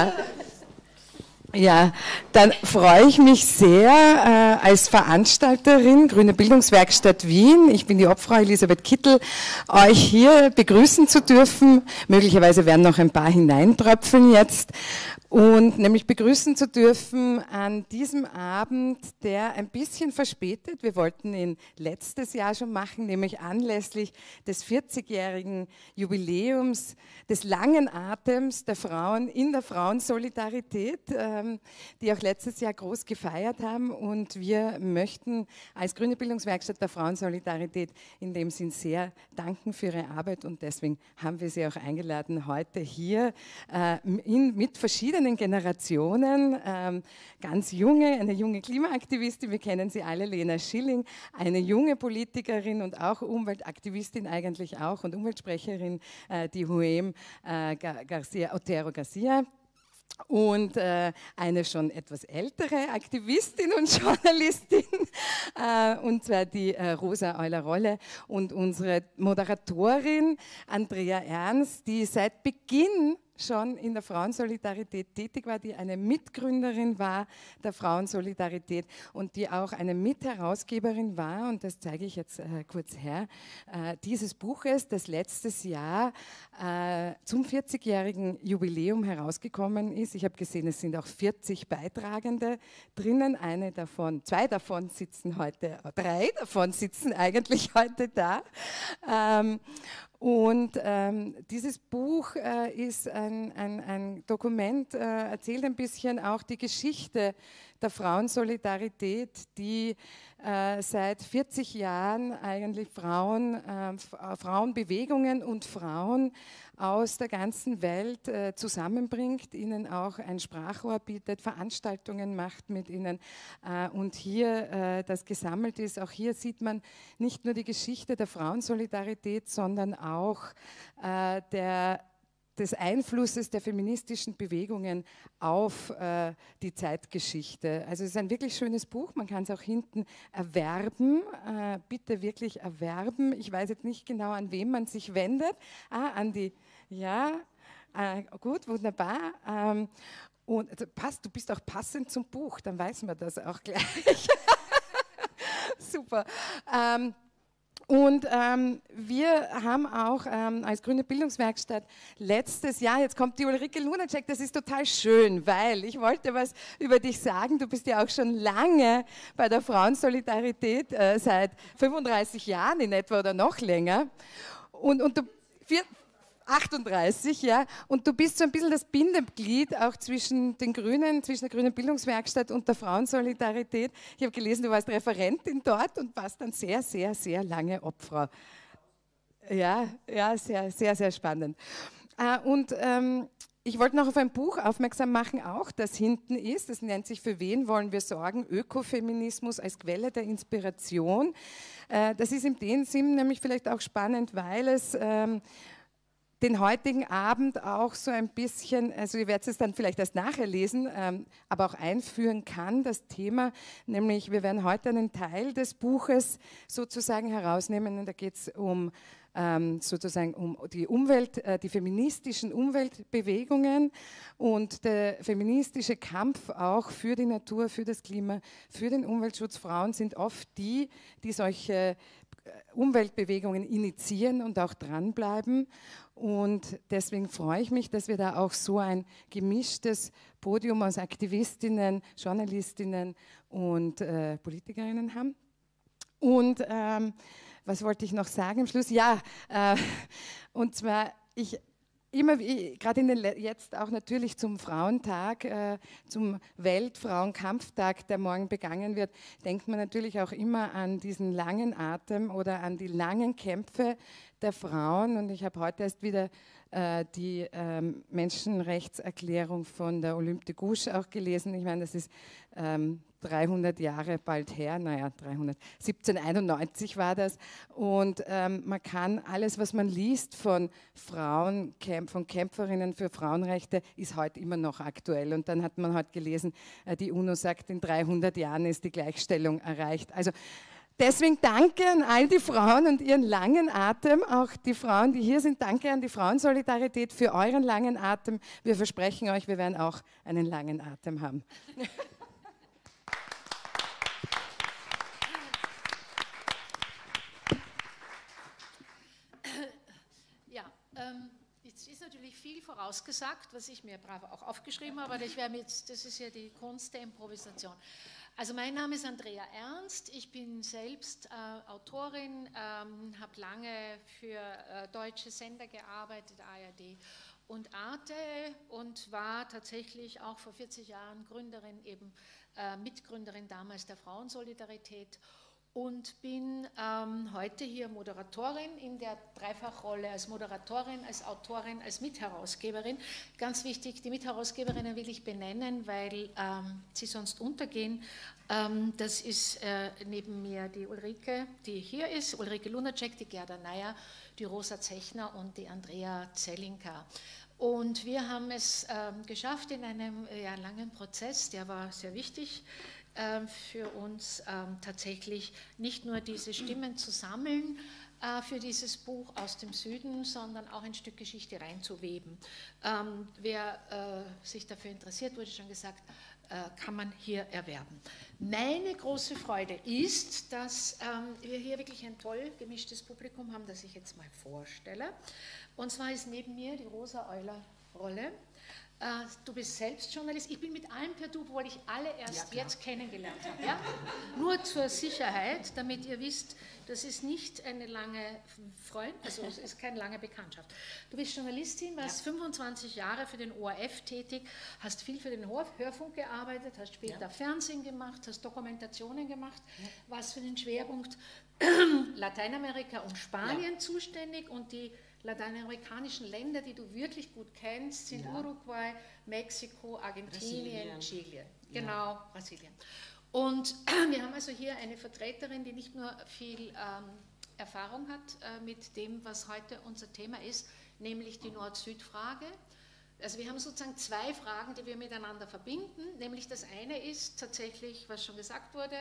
Wunderbar. Ja, dann freue ich mich sehr als Veranstalterin Grüne Bildungswerkstatt Wien, ich bin die Obfrau Elisabeth Kittel, euch hier begrüßen zu dürfen. Möglicherweise werden noch ein paar hineintröpfeln jetzt. Und nämlich begrüßen zu dürfen an diesem Abend, der ein bisschen verspätet, wir wollten ihn letztes Jahr schon machen, nämlich anlässlich des 40-jährigen Jubiläums des langen Atems der Frauen in der Frauensolidarität, die auch letztes Jahr groß gefeiert haben, und wir möchten als Grüne Bildungswerkstatt der Frauensolidarität in dem Sinn sehr danken für ihre Arbeit, und deswegen haben wir sie auch eingeladen, heute hier mit verschiedenen Generationen, ganz junge, eine junge Klimaaktivistin, wir kennen sie alle, Lena Schilling, eine junge Politikerin und auch Umweltaktivistin eigentlich auch und Umweltsprecherin, die Huem Otero Garcia. Und eine schon etwas ältere Aktivistin und Journalistin, und zwar die Rosa Euler-Rolle, und unsere Moderatorin Andrea Ernst, die seit Beginn schon in der Frauensolidarität tätig war, die eine Mitgründerin war der Frauensolidarität und die auch eine Mitherausgeberin war, und das zeige ich jetzt kurz her, dieses Buches, das letztes Jahr zum 40-jährigen Jubiläum herausgekommen ist. Ich habe gesehen, es sind auch 40 Beitragende drinnen, drei davon sitzen eigentlich heute da. Dieses Buch ist ein Dokument, erzählt ein bisschen auch die Geschichte der Frauensolidarität, die seit 40 Jahren eigentlich Frauenbewegungen und Frauen aus der ganzen Welt zusammenbringt, ihnen auch ein Sprachrohr bietet, Veranstaltungen macht mit ihnen, und hier das gesammelt ist. Auch hier sieht man nicht nur die Geschichte der Frauensolidarität, sondern auch des Einflusses der feministischen Bewegungen auf die Zeitgeschichte. Also es ist ein wirklich schönes Buch, man kann es auch hinten erwerben, bitte wirklich erwerben. Ich weiß jetzt nicht genau, an wem man sich wendet. Gut, wunderbar. Und also passt, du bist auch passend zum Buch, dann weiß man das auch gleich. Super. Wir haben auch als Grüne Bildungswerkstatt letztes Jahr, jetzt kommt die Ulrike Lunacek, das ist total schön, weil ich wollte was über dich sagen, du bist ja auch schon lange bei der Frauensolidarität, seit 35 Jahren in etwa oder noch länger, und du 38, ja, und du bist so ein bisschen das Bindeglied auch zwischen den Grünen, zwischen der Grünen Bildungswerkstatt und der Frauensolidarität. Ich habe gelesen, du warst Referentin dort und warst dann sehr, sehr, sehr lange Obfrau. Ja, sehr, sehr, sehr spannend. Ich wollte noch auf ein Buch aufmerksam machen, auch das hinten ist, das nennt sich Für wen wollen wir sorgen? Ökofeminismus als Quelle der Inspiration. Das ist in dem Sinn nämlich vielleicht auch spannend, weil es den heutigen Abend auch so ein bisschen, also ihr werdet es dann vielleicht erst nachher lesen, aber auch einführen kann, das Thema, nämlich wir werden heute einen Teil des Buches sozusagen herausnehmen, und da geht es sozusagen um die Umwelt, die feministischen Umweltbewegungen und der feministische Kampf auch für die Natur, für das Klima, für den Umweltschutz. Frauen sind oft die, die solche Umweltbewegungen initiieren und auch dranbleiben, und deswegen freue ich mich, dass wir da auch so ein gemischtes Podium aus Aktivistinnen, Journalistinnen und Politikerinnen haben. Und was wollte ich noch sagen am Schluss? Und zwar, jetzt auch natürlich zum Frauentag, zum Weltfrauenkampftag, der morgen begangen wird, denkt man natürlich auch immer an diesen langen Atem oder an die langen Kämpfe der Frauen. Und ich habe heute erst wieder die Menschenrechtserklärung von der Olympe de Gouges auch gelesen. Ich meine, das ist 300 Jahre bald her, 1791 war das, und man kann alles, was man liest von Frauen, von Kämpferinnen für Frauenrechte, ist heute immer noch aktuell, und dann hat man heute gelesen, die UNO sagt, in 300 Jahren ist die Gleichstellung erreicht. Also Deswegen danke an all die Frauen und ihren langen Atem, auch die Frauen, die hier sind. Danke an die Frauensolidarität für euren langen Atem. Wir versprechen euch, wir werden auch einen langen Atem haben. Ja, jetzt ist natürlich viel vorausgesagt, was ich mir brav auch aufgeschrieben habe, aber ich werde jetzt, das ist ja die Kunst der Improvisation. Also mein Name ist Andrea Ernst, ich bin selbst Autorin, habe lange für deutsche Sender gearbeitet, ARD und Arte, und war tatsächlich auch vor 40 Jahren Gründerin, eben Mitgründerin damals der Frauensolidarität, und bin heute hier Moderatorin in der Dreifachrolle als Moderatorin, als Autorin, als Mitherausgeberin. Ganz wichtig, die Mitherausgeberinnen will ich benennen, weil sie sonst untergehen. Das ist neben mir die Ulrike, die hier ist, Ulrike Lunacek, die Gerda Nayer, die Rosa Zechner und die Andrea Zellinka. Und wir haben es geschafft in einem langen Prozess, der war sehr wichtig, für uns tatsächlich nicht nur diese Stimmen zu sammeln für dieses Buch aus dem Süden, sondern auch ein Stück Geschichte reinzuweben. Wer sich dafür interessiert, wurde schon gesagt, kann man hier erwerben. Meine große Freude ist, dass wir hier wirklich ein toll gemischtes Publikum haben, das ich jetzt mal vorstelle. Und zwar ist neben mir die Rosa Euler-Rolle. Du bist selbst Journalist. Ich bin mit allem per Du, obwohl ich alle erst jetzt kennengelernt habe. Ja? Nur zur Sicherheit, damit ihr wisst, das ist nicht eine lange es ist keine lange Bekanntschaft. Du bist Journalistin, warst 25 Jahre für den ORF tätig, hast viel für den Hörfunk gearbeitet, hast später Fernsehen gemacht, hast Dokumentationen gemacht, warst für den Schwerpunkt Lateinamerika und Spanien zuständig, und die lateinamerikanischen Länder, die du wirklich gut kennst, sind Uruguay, Mexiko, Argentinien, Chile. Genau, Brasilien. Und wir haben also hier eine Vertreterin, die nicht nur viel Erfahrung hat mit dem, was heute unser Thema ist, nämlich die Nord-Süd-Frage. Also wir haben sozusagen zwei Fragen, die wir miteinander verbinden, nämlich das eine ist tatsächlich, was schon gesagt wurde,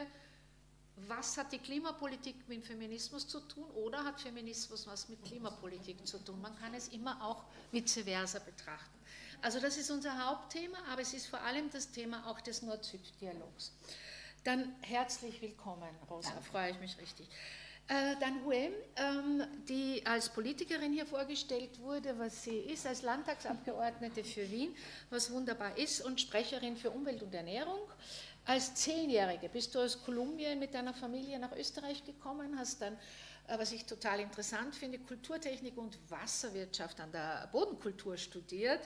was hat die Klimapolitik mit Feminismus zu tun, oder hat Feminismus was mit Klimapolitik zu tun? Man kann es immer auch vice versa betrachten. Also das ist unser Hauptthema, aber es ist vor allem das Thema auch des Nord-Süd-Dialogs. Dann herzlich willkommen, Rosa, danke. Freue ich mich richtig. Dann Huem, die als Politikerin hier vorgestellt wurde, was sie ist, als Landtagsabgeordnete für Wien, was wunderbar ist, und Sprecherin für Umwelt und Ernährung. Als 10-Jährige bist du aus Kolumbien mit deiner Familie nach Österreich gekommen, hast dann, was ich total interessant finde, Kulturtechnik und Wasserwirtschaft an der Bodenkultur studiert,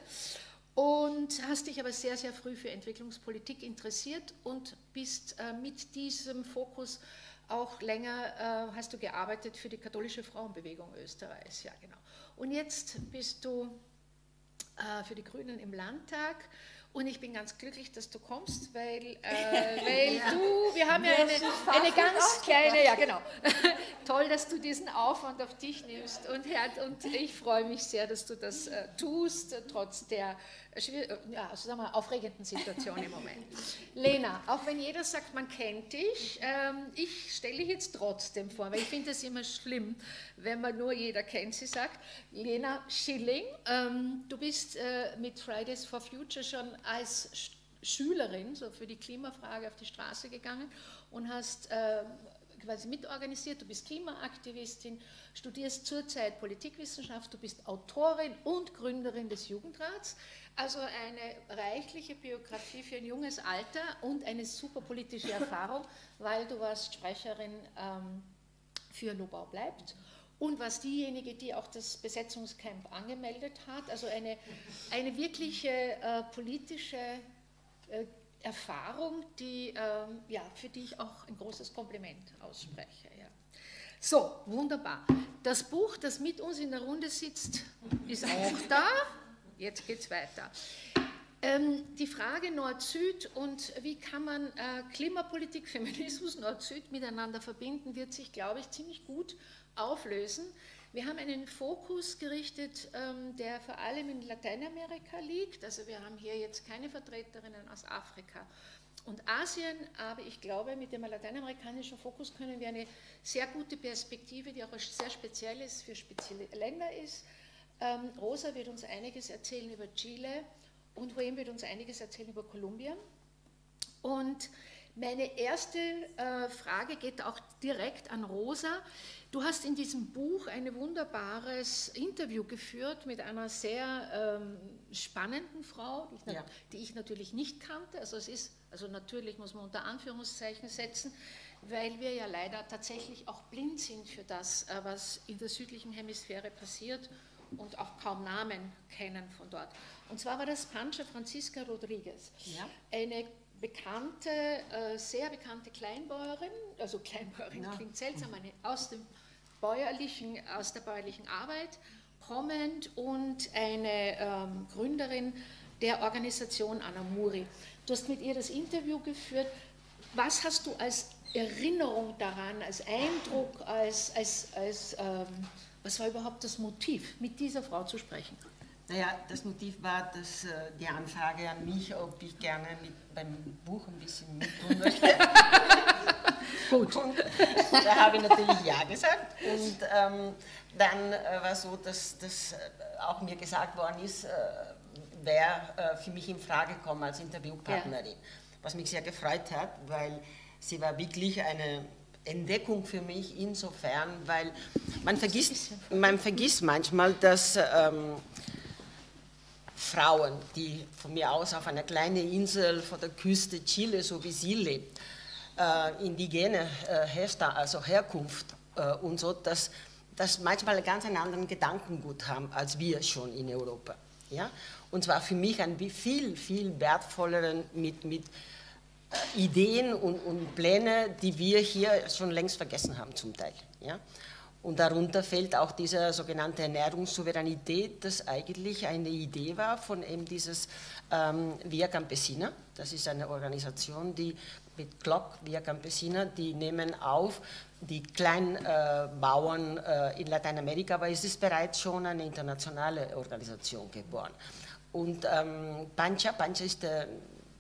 und hast dich aber sehr, sehr früh für Entwicklungspolitik interessiert und bist mit diesem Fokus auch länger, hast du gearbeitet für die katholische Frauenbewegung Österreichs. Ja, genau. Und jetzt bist du für die Grünen im Landtag. Und ich bin ganz glücklich, dass du kommst, weil wir haben ja eine ganz kleine, toll, dass du diesen Aufwand auf dich nimmst, und ich freue mich sehr, dass du das tust, trotz der aufregenden Situation im Moment. Lena, auch wenn jeder sagt, man kennt dich, ich stelle dich jetzt trotzdem vor, weil ich finde es immer schlimm, wenn man nur jeder kennt, sie sagt, Lena Schilling, du bist mit Fridays for Future schon als Schülerin so für die Klimafrage auf die Straße gegangen und hast quasi mitorganisiert, du bist Klimaaktivistin, studierst zurzeit Politikwissenschaft, du bist Autorin und Gründerin des Jugendrats, also eine reichliche Biografie für ein junges Alter und eine super politische Erfahrung, weil du warst Sprecherin für Lobau bleibt. Und was diejenige, die auch das Besetzungscamp angemeldet hat, also eine wirkliche politische Erfahrung, die, für die ich auch ein großes Kompliment ausspreche. Ja. So, wunderbar. Das Buch, das mit uns in der Runde sitzt, ist auch da. Jetzt geht's weiter. Die Frage Nord-Süd und wie kann man Klimapolitik, Feminismus, Nord-Süd miteinander verbinden, wird sich, glaube ich, ziemlich gut auflösen. Wir haben einen Fokus gerichtet, der vor allem in Lateinamerika liegt. Also wir haben hier jetzt keine Vertreterinnen aus Afrika Und Asien, aber ich glaube, mit dem lateinamerikanischen Fokus können wir eine sehr gute Perspektive, die auch sehr speziell ist, für spezielle Länder ist. Rosa wird uns einiges erzählen über Chile und Huem wird uns einiges erzählen über Kolumbien. Und meine erste Frage geht auch direkt an Rosa. Du hast in diesem Buch ein wunderbares Interview geführt mit einer sehr spannenden Frau, die ich natürlich nicht kannte. Also es ist, also natürlich muss man unter Anführungszeichen setzen, weil wir ja leider tatsächlich auch blind sind für das, was in der südlichen Hemisphäre passiert und auch kaum Namen kennen von dort. Und zwar war das Pancha Francisca Rodríguez, ja, eine bekannte, sehr bekannte Kleinbäuerin, also Kleinbäuerin ja, klingt seltsam, eine aus der bäuerlichen Arbeit, kommend und eine Gründerin der Organisation Anamuri. Du hast mit ihr das Interview geführt. Was hast du als Erinnerung daran, als Eindruck, was war überhaupt das Motiv, mit dieser Frau zu sprechen? Naja, das Motiv war, dass die Anfrage an mich, ob ich gerne beim Buch ein bisschen mittun möchte. Gut. Und da habe ich natürlich ja gesagt. Und dann war so, dass das auch mir gesagt worden ist, wer für mich in Frage kommt als Interviewpartnerin. Ja. Was mich sehr gefreut hat, weil sie war wirklich eine Entdeckung für mich insofern, weil man vergisst manchmal, dass Frauen, die von mir aus auf einer kleinen Insel vor der Küste Chile, so wie sie lebt, indigene Herkunft und so, dass manchmal ganz einen anderen Gedankengut haben, als wir schon in Europa. Ja? Und zwar für mich ein viel, viel wertvolleren mit Ideen und Pläne, die wir hier schon längst vergessen haben zum Teil. Ja? Und darunter fällt auch diese sogenannte Ernährungssouveränität, das eigentlich eine Idee war von eben dieses Via Campesina. Das ist eine Organisation, die mit Glock Via Campesina, die nehmen auf die Kleinbauern in Lateinamerika, aber es ist bereits schon eine internationale Organisation geboren. Und Pancha ist der,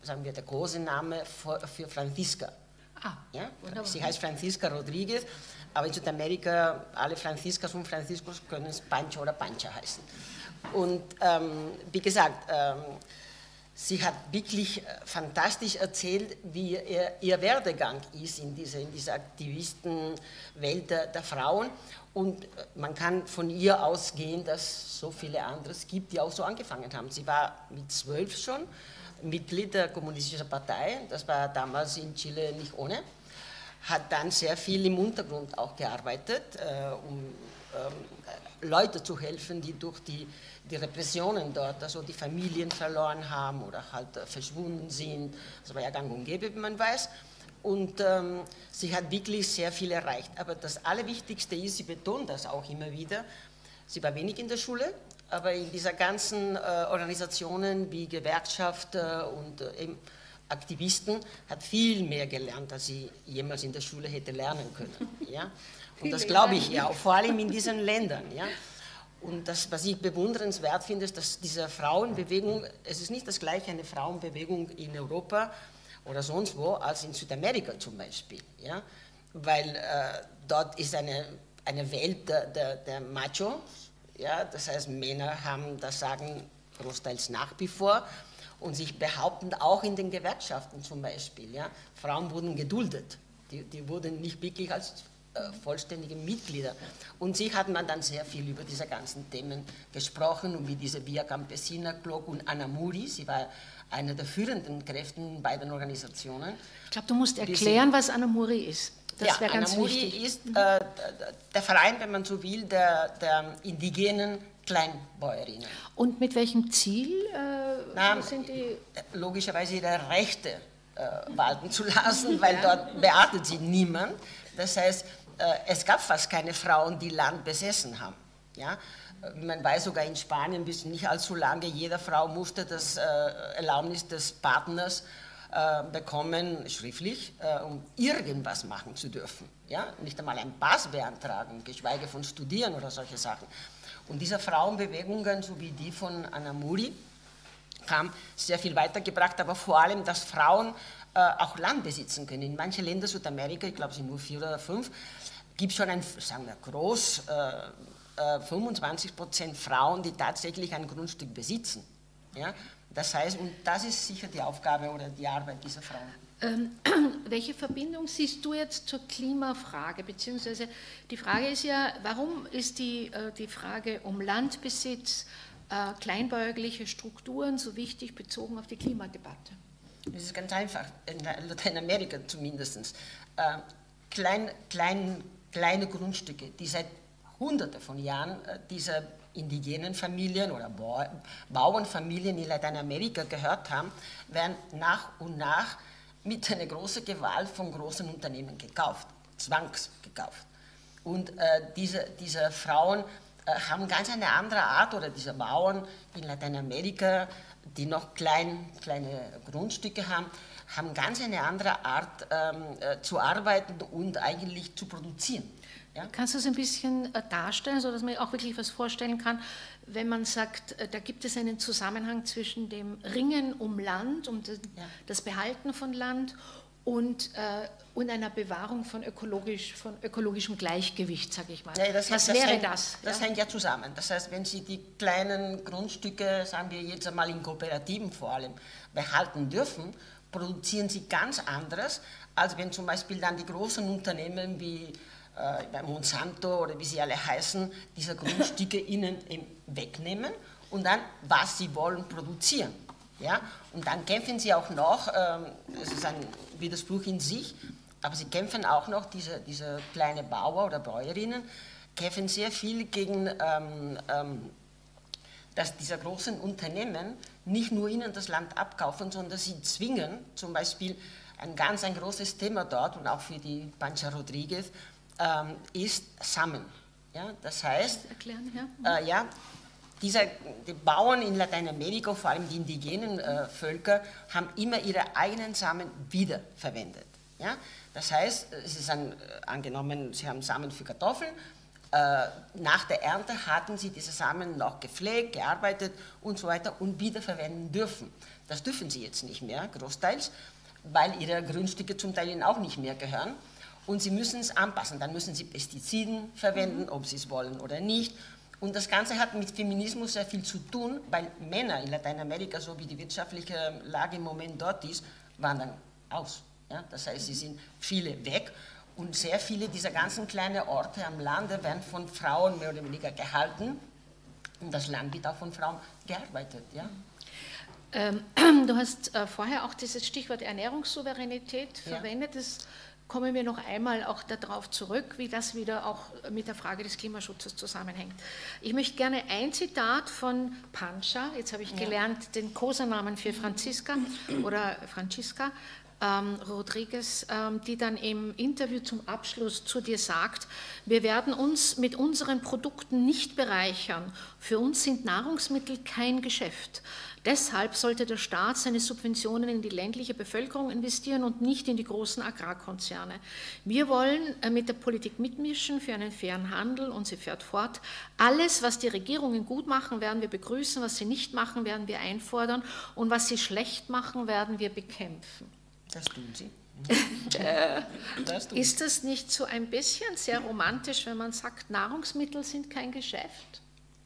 sagen wir, der große Name für Franziska. Ah, ja? Sie heißt Francisca Rodríguez, aber in Südamerika, alle Franziskas und Franziskus können es Pancha oder Pancha heißen. Und wie gesagt, sie hat wirklich fantastisch erzählt, wie ihr Werdegang ist in dieser Aktivistenwelt der Frauen. Und man kann von ihr ausgehen, dass es so viele andere gibt, die auch so angefangen haben. Sie war mit 12 schon Mitglied der Kommunistischen Partei, das war damals in Chile nicht ohne, hat dann sehr viel im Untergrund auch gearbeitet, um Leute zu helfen, die durch die Repressionen dort, also die Familien verloren haben oder halt verschwunden sind, das war ja gang und gäbe, wie man weiß. Und sie hat wirklich sehr viel erreicht. Aber das Allerwichtigste ist, sie betont das auch immer wieder, sie war wenig in der Schule, aber in dieser ganzen Organisationen wie Gewerkschaft und Aktivisten hat viel mehr gelernt, als sie jemals in der Schule hätte lernen können. Ja? Und das glaube ich ja, vor allem in diesen Ländern. Ja? Und das, was ich bewundernswert finde, ist, dass diese Frauenbewegung, es ist nicht das gleiche eine Frauenbewegung in Europa oder sonst wo, als in Südamerika zum Beispiel. Ja? Weil dort ist eine Welt der Macho. Ja, das heißt, Männer haben das Sagen großteils nach wie vor und sich behaupten auch in den Gewerkschaften zum Beispiel. Ja. Frauen wurden geduldet, die wurden nicht wirklich als vollständige Mitglieder. Und sie hat man dann sehr viel über diese ganzen Themen gesprochen und wie diese Via Campesina, Glock und Anamuri, sie war eine der führenden Kräfte bei den Organisationen. Ich glaube, du musst erklären, was Anamuri ist. Das ja, Anamuri ist der Verein, wenn man so will, der indigenen Kleinbäuerinnen. Und mit welchem Ziel sind die? Logischerweise ihre Rechte walten zu lassen, weil dort beachtet sie niemand. Das heißt, es gab fast keine Frauen, die Land besessen haben. Ja? Man weiß sogar in Spanien bis nicht allzu lange, jede Frau musste das Erlaubnis des Partners bekommen, schriftlich, um irgendwas machen zu dürfen. Ja? Nicht einmal einen Pass beantragen, geschweige von studieren oder solche Sachen. Und diese Frauenbewegungen, so wie die von Anamuri, haben sehr viel weitergebracht, aber vor allem, dass Frauen auch Land besitzen können. In manchen Ländern Südamerika, ich glaube es sind nur 4 oder 5, gibt es schon ein, sagen wir, groß 25% Frauen, die tatsächlich ein Grundstück besitzen. Ja? Das heißt, und das ist sicher die Aufgabe oder die Arbeit dieser Frauen. Welche Verbindung siehst du jetzt zur Klimafrage? Beziehungsweise die Frage ist ja, warum ist die Frage um Landbesitz, kleinbäuerliche Strukturen so wichtig bezogen auf die Klimadebatte? Das ist ganz einfach, in Lateinamerika zumindest. Kleine Grundstücke, die seit Hunderten von Jahren dieser indigenen Familien oder Bauernfamilien in Lateinamerika gehört haben, werden nach und nach mit einer großen Gewalt von großen Unternehmen gekauft, zwangsgekauft. Und diese Frauen haben ganz eine andere Art, oder diese Bauern in Lateinamerika, die noch kleine Grundstücke haben, haben ganz eine andere Art zu arbeiten und eigentlich zu produzieren. Ja? Kannst du es ein bisschen darstellen, sodass man auch wirklich was vorstellen kann, wenn man sagt, da gibt es einen Zusammenhang zwischen dem Ringen um Land, um das Behalten von Land und einer Bewahrung von ökologischem Gleichgewicht, sage ich mal. Ja, das wäre das? Das hängt ja zusammen. Das heißt, wenn Sie die kleinen Grundstücke, sagen wir jetzt einmal in Kooperativen vor allem, behalten dürfen, produzieren sie ganz anderes, als wenn zum Beispiel dann die großen Unternehmen wie bei Monsanto oder wie sie alle heißen, diese Grundstücke ihnen wegnehmen und dann, was sie wollen, produzieren. Ja? Und dann kämpfen sie auch noch, das ist ein Widerspruch in sich, aber sie kämpfen auch noch, diese kleinen Bauer oder Bäuerinnen, kämpfen sehr viel gegen, dass diese großen Unternehmen nicht nur ihnen das Land abkaufen, sondern sie zwingen, zum Beispiel ein großes Thema dort und auch für die Pancha Rodríguez, ist Samen. Ja, das heißt, die Bauern in Lateinamerika, vor allem die indigenen Völker, haben immer ihre eigenen Samen wiederverwendet. Ja? Das heißt, es ist angenommen, sie haben Samen für Kartoffeln, nach der Ernte hatten sie diese Samen noch gepflegt, gearbeitet und so weiter und wiederverwenden dürfen. Das dürfen sie jetzt nicht mehr, großteils, weil ihre Grundstücke zum Teil ihnen auch nicht mehr gehören. Und sie müssen es anpassen, dann müssen sie Pestiziden verwenden, ob sie es wollen oder nicht. Und das Ganze hat mit Feminismus sehr viel zu tun, weil Männer in Lateinamerika, so wie die wirtschaftliche Lage im Moment dort ist, wandern aus. Ja? Das heißt, sie sind viele weg und sehr viele dieser ganzen kleinen Orte am Lande werden von Frauen mehr oder weniger gehalten und das Land wird auch von Frauen gearbeitet. Ja? Du hast vorher auch dieses Stichwort Ernährungssouveränität verwendet. Ja. Kommen wir noch einmal auch darauf zurück, wie das wieder auch mit der Frage des Klimaschutzes zusammenhängt. Ich möchte gerne ein Zitat von Pancha, jetzt habe ich gelernt, den Kosenamen für Franziska oder Francisca Rodríguez, die dann im Interview zum Abschluss zu dir sagt, wir werden uns mit unseren Produkten nicht bereichern. Für uns sind Nahrungsmittel kein Geschäft. Deshalb sollte der Staat seine Subventionen in die ländliche Bevölkerung investieren und nicht in die großen Agrarkonzerne. Wir wollen mit der Politik mitmischen für einen fairen Handel, und sie fährt fort. Alles, was die Regierungen gut machen, werden wir begrüßen, was sie nicht machen, werden wir einfordern und was sie schlecht machen, werden wir bekämpfen. Das tun sie. Ist das nicht so ein bisschen sehr romantisch, wenn man sagt, Nahrungsmittel sind kein Geschäft?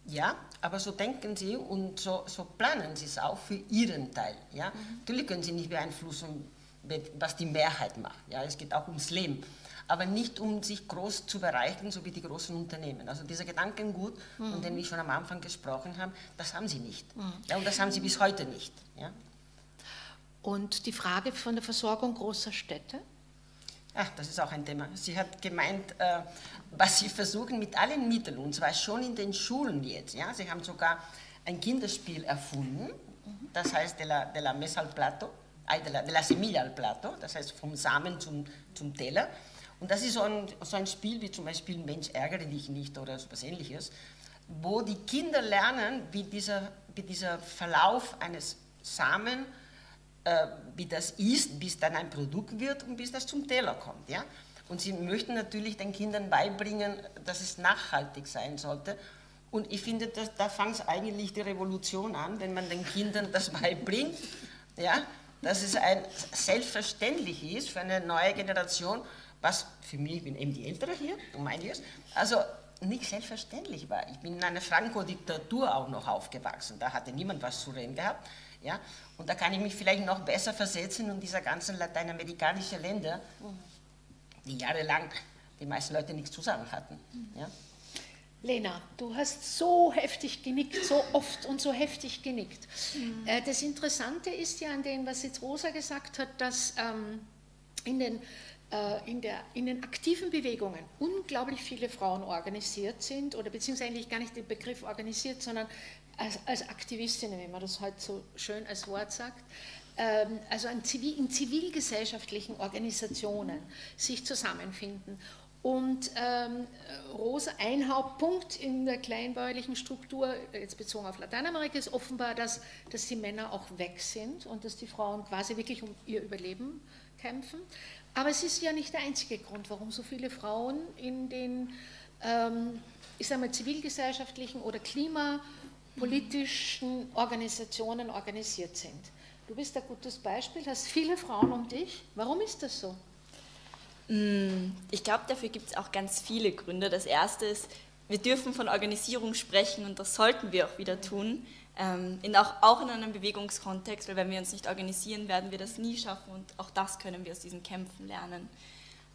Ja, aber so denken sie und so planen sie es auch für ihren Teil. Ja? Natürlich können sie nicht beeinflussen, was die Mehrheit macht. Ja? Es geht auch ums Leben, aber nicht um sich groß zu bereichern, so wie die großen Unternehmen. Also dieser Gedankengut, von dem ich schon am Anfang gesprochen habe, das haben sie nicht. Ja, und das haben sie bis heute nicht. Ja? Und die Frage von der Versorgung großer Städte? Ach, das ist auch ein Thema. Sie hat gemeint, was sie versuchen mit allen Mitteln, und zwar schon in den Schulen jetzt. Ja? Sie haben sogar ein Kinderspiel erfunden, das heißt de la mesa al plato, de la semilla al plato, das heißt vom Samen zum Teller. Und das ist so ein Spiel wie zum Beispiel Mensch, ärgere dich nicht oder so etwas Ähnliches, wo die Kinder lernen, wie dieser Verlauf eines Samen, wie das ist, bis dann ein Produkt wird und bis das zum Teller kommt. Ja? Und sie möchten natürlich den Kindern beibringen, dass es nachhaltig sein sollte. Und ich finde, da fängt eigentlich die Revolution an, wenn man den Kindern das beibringt, ja? dass es ein selbstverständlich ist für eine neue Generation, was für mich, ich bin eben die Ältere hier, um einiges, also nicht selbstverständlich war. Ich bin in einer Franco-Diktatur auch noch aufgewachsen, da hatte niemand was zu reden gehabt. Ja? Und da kann ich mich vielleicht noch besser versetzen in dieser ganzen lateinamerikanischen Länder, die jahrelang die meisten Leute nichts zusammen hatten. Ja? Lena, du hast so heftig genickt, so oft und so heftig genickt. Mhm. Das Interessante ist ja an dem, was jetzt Rosa gesagt hat, dass in den aktiven Bewegungen unglaublich viele Frauen organisiert sind, oder beziehungsweise eigentlich gar nicht den Begriff organisiert, sondern als Aktivistinnen, wenn man das heute so schön als Wort sagt, also in zivilgesellschaftlichen Organisationen sich zusammenfinden. Und Rosa, ein Hauptpunkt in der kleinbäuerlichen Struktur, jetzt bezogen auf Lateinamerika, ist offenbar, dass die Männer auch weg sind und dass die Frauen quasi wirklich um ihr Überleben kämpfen. Aber es ist ja nicht der einzige Grund, warum so viele Frauen in den ich sag mal, zivilgesellschaftlichen oder klimapolitischen Organisationen organisiert sind. Du bist ein gutes Beispiel, hast viele Frauen um dich. Warum ist das so? Ich glaube, dafür gibt es auch ganz viele Gründe. Das erste ist, wir dürfen von Organisierung sprechen und das sollten wir auch wieder tun, auch in einem Bewegungskontext, weil wenn wir uns nicht organisieren, werden wir das nie schaffen und auch das können wir aus diesen Kämpfen lernen.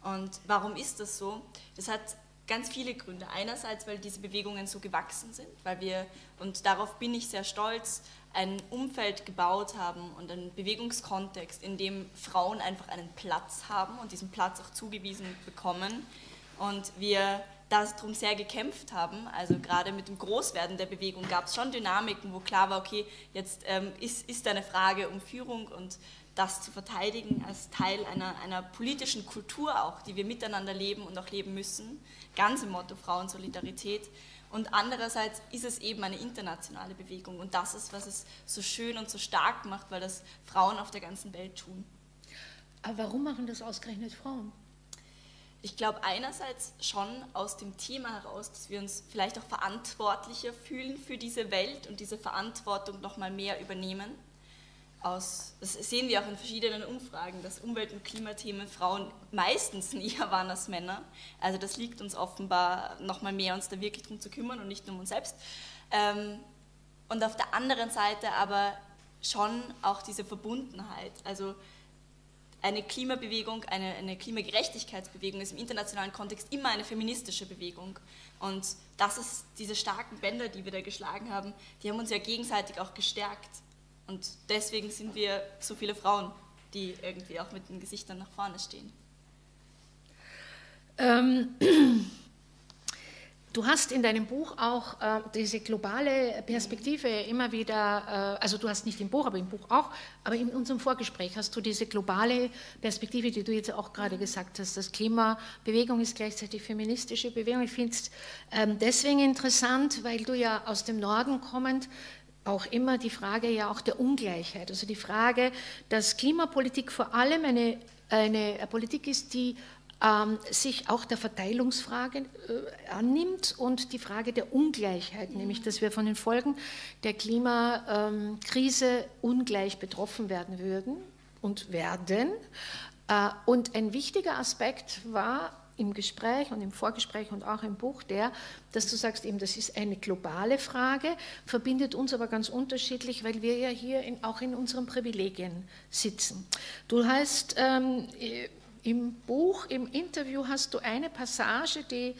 Und warum ist das so? Das hat ganz viele Gründe. Einerseits, weil diese Bewegungen so gewachsen sind, weil wir, und darauf bin ich sehr stolz, ein Umfeld gebaut haben und einen Bewegungskontext, in dem Frauen einfach einen Platz haben und diesen Platz auch zugewiesen bekommen und wir darum sehr gekämpft haben. Also gerade mit dem Großwerden der Bewegung gab es schon Dynamiken, wo klar war, okay, jetzt ist eine Frage um Führung und das zu verteidigen als Teil einer politischen Kultur auch, die wir miteinander leben und auch leben müssen. Ganz im Motto Frauensolidarität. Und andererseits ist es eben eine internationale Bewegung und das ist, was es so schön und so stark macht, weil das Frauen auf der ganzen Welt tun. Aber warum machen das ausgerechnet Frauen? Ich glaube einerseits schon aus dem Thema heraus, dass wir uns vielleicht auch verantwortlicher fühlen für diese Welt und diese Verantwortung nochmal mehr übernehmen. Das sehen wir auch in verschiedenen Umfragen, dass Umwelt- und Klimathemen Frauen meistens näher waren als Männer. Also das liegt uns offenbar nochmal mehr, uns da wirklich drum zu kümmern und nicht nur um uns selbst. Und auf der anderen Seite aber schon auch diese Verbundenheit. Also eine Klimabewegung, eine Klimagerechtigkeitsbewegung ist im internationalen Kontext immer eine feministische Bewegung. Und das ist diese starken Bänder, die wir da geschlagen haben, die haben uns ja gegenseitig auch gestärkt. Und deswegen sind wir so viele Frauen, die irgendwie auch mit den Gesichtern nach vorne stehen. Du hast in deinem Buch auch diese globale Perspektive immer wieder, also du hast nicht im Buch, aber im Buch auch, aber in unserem Vorgespräch hast du diese globale Perspektive, die du jetzt auch gerade gesagt hast, dass Klimabewegung ist gleichzeitig feministische Bewegung. Ich finde es deswegen interessant, weil du ja aus dem Norden kommend, auch immer die Frage ja auch der Ungleichheit, also die Frage, dass Klimapolitik vor allem eine Politik ist, die sich auch der Verteilungsfrage annimmt und die Frage der Ungleichheit, nämlich dass wir von den Folgen der Klimakrise ungleich betroffen werden würden und werden. Und ein wichtiger Aspekt war, im Gespräch und im Vorgespräch und auch im Buch der, dass du sagst, eben das ist eine globale Frage, verbindet uns aber ganz unterschiedlich, weil wir ja hier auch in unseren Privilegien sitzen. Du hast im Buch, im Interview hast du eine Passage, die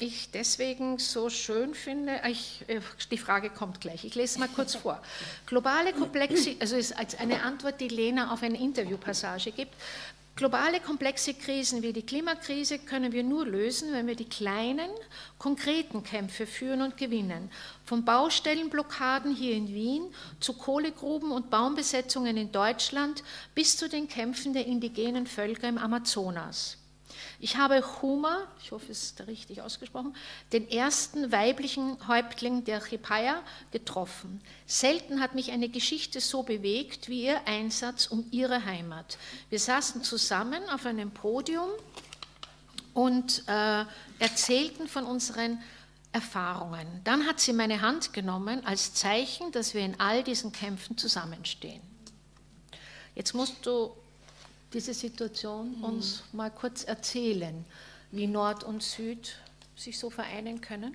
ich deswegen so schön finde, die Frage kommt gleich, ich lese es mal kurz vor. Globale Komplexität, also ist als eine Antwort, die Lena auf eine Interviewpassage gibt. Globale komplexe Krisen wie die Klimakrise können wir nur lösen, wenn wir die kleinen, konkreten Kämpfe führen und gewinnen. Von Baustellenblockaden hier in Wien zu Kohlegruben und Baumbesetzungen in Deutschland bis zu den Kämpfen der indigenen Völker im Amazonas. Ich habe Huma, ich hoffe, es ist da richtig ausgesprochen, den ersten weiblichen Häuptling der Chipaya getroffen. Selten hat mich eine Geschichte so bewegt wie ihr Einsatz um ihre Heimat. Wir saßen zusammen auf einem Podium und erzählten von unseren Erfahrungen. Dann hat sie meine Hand genommen als Zeichen, dass wir in all diesen Kämpfen zusammenstehen. Jetzt musst du diese Situation uns mal kurz erzählen, wie Nord und Süd sich so vereinen können.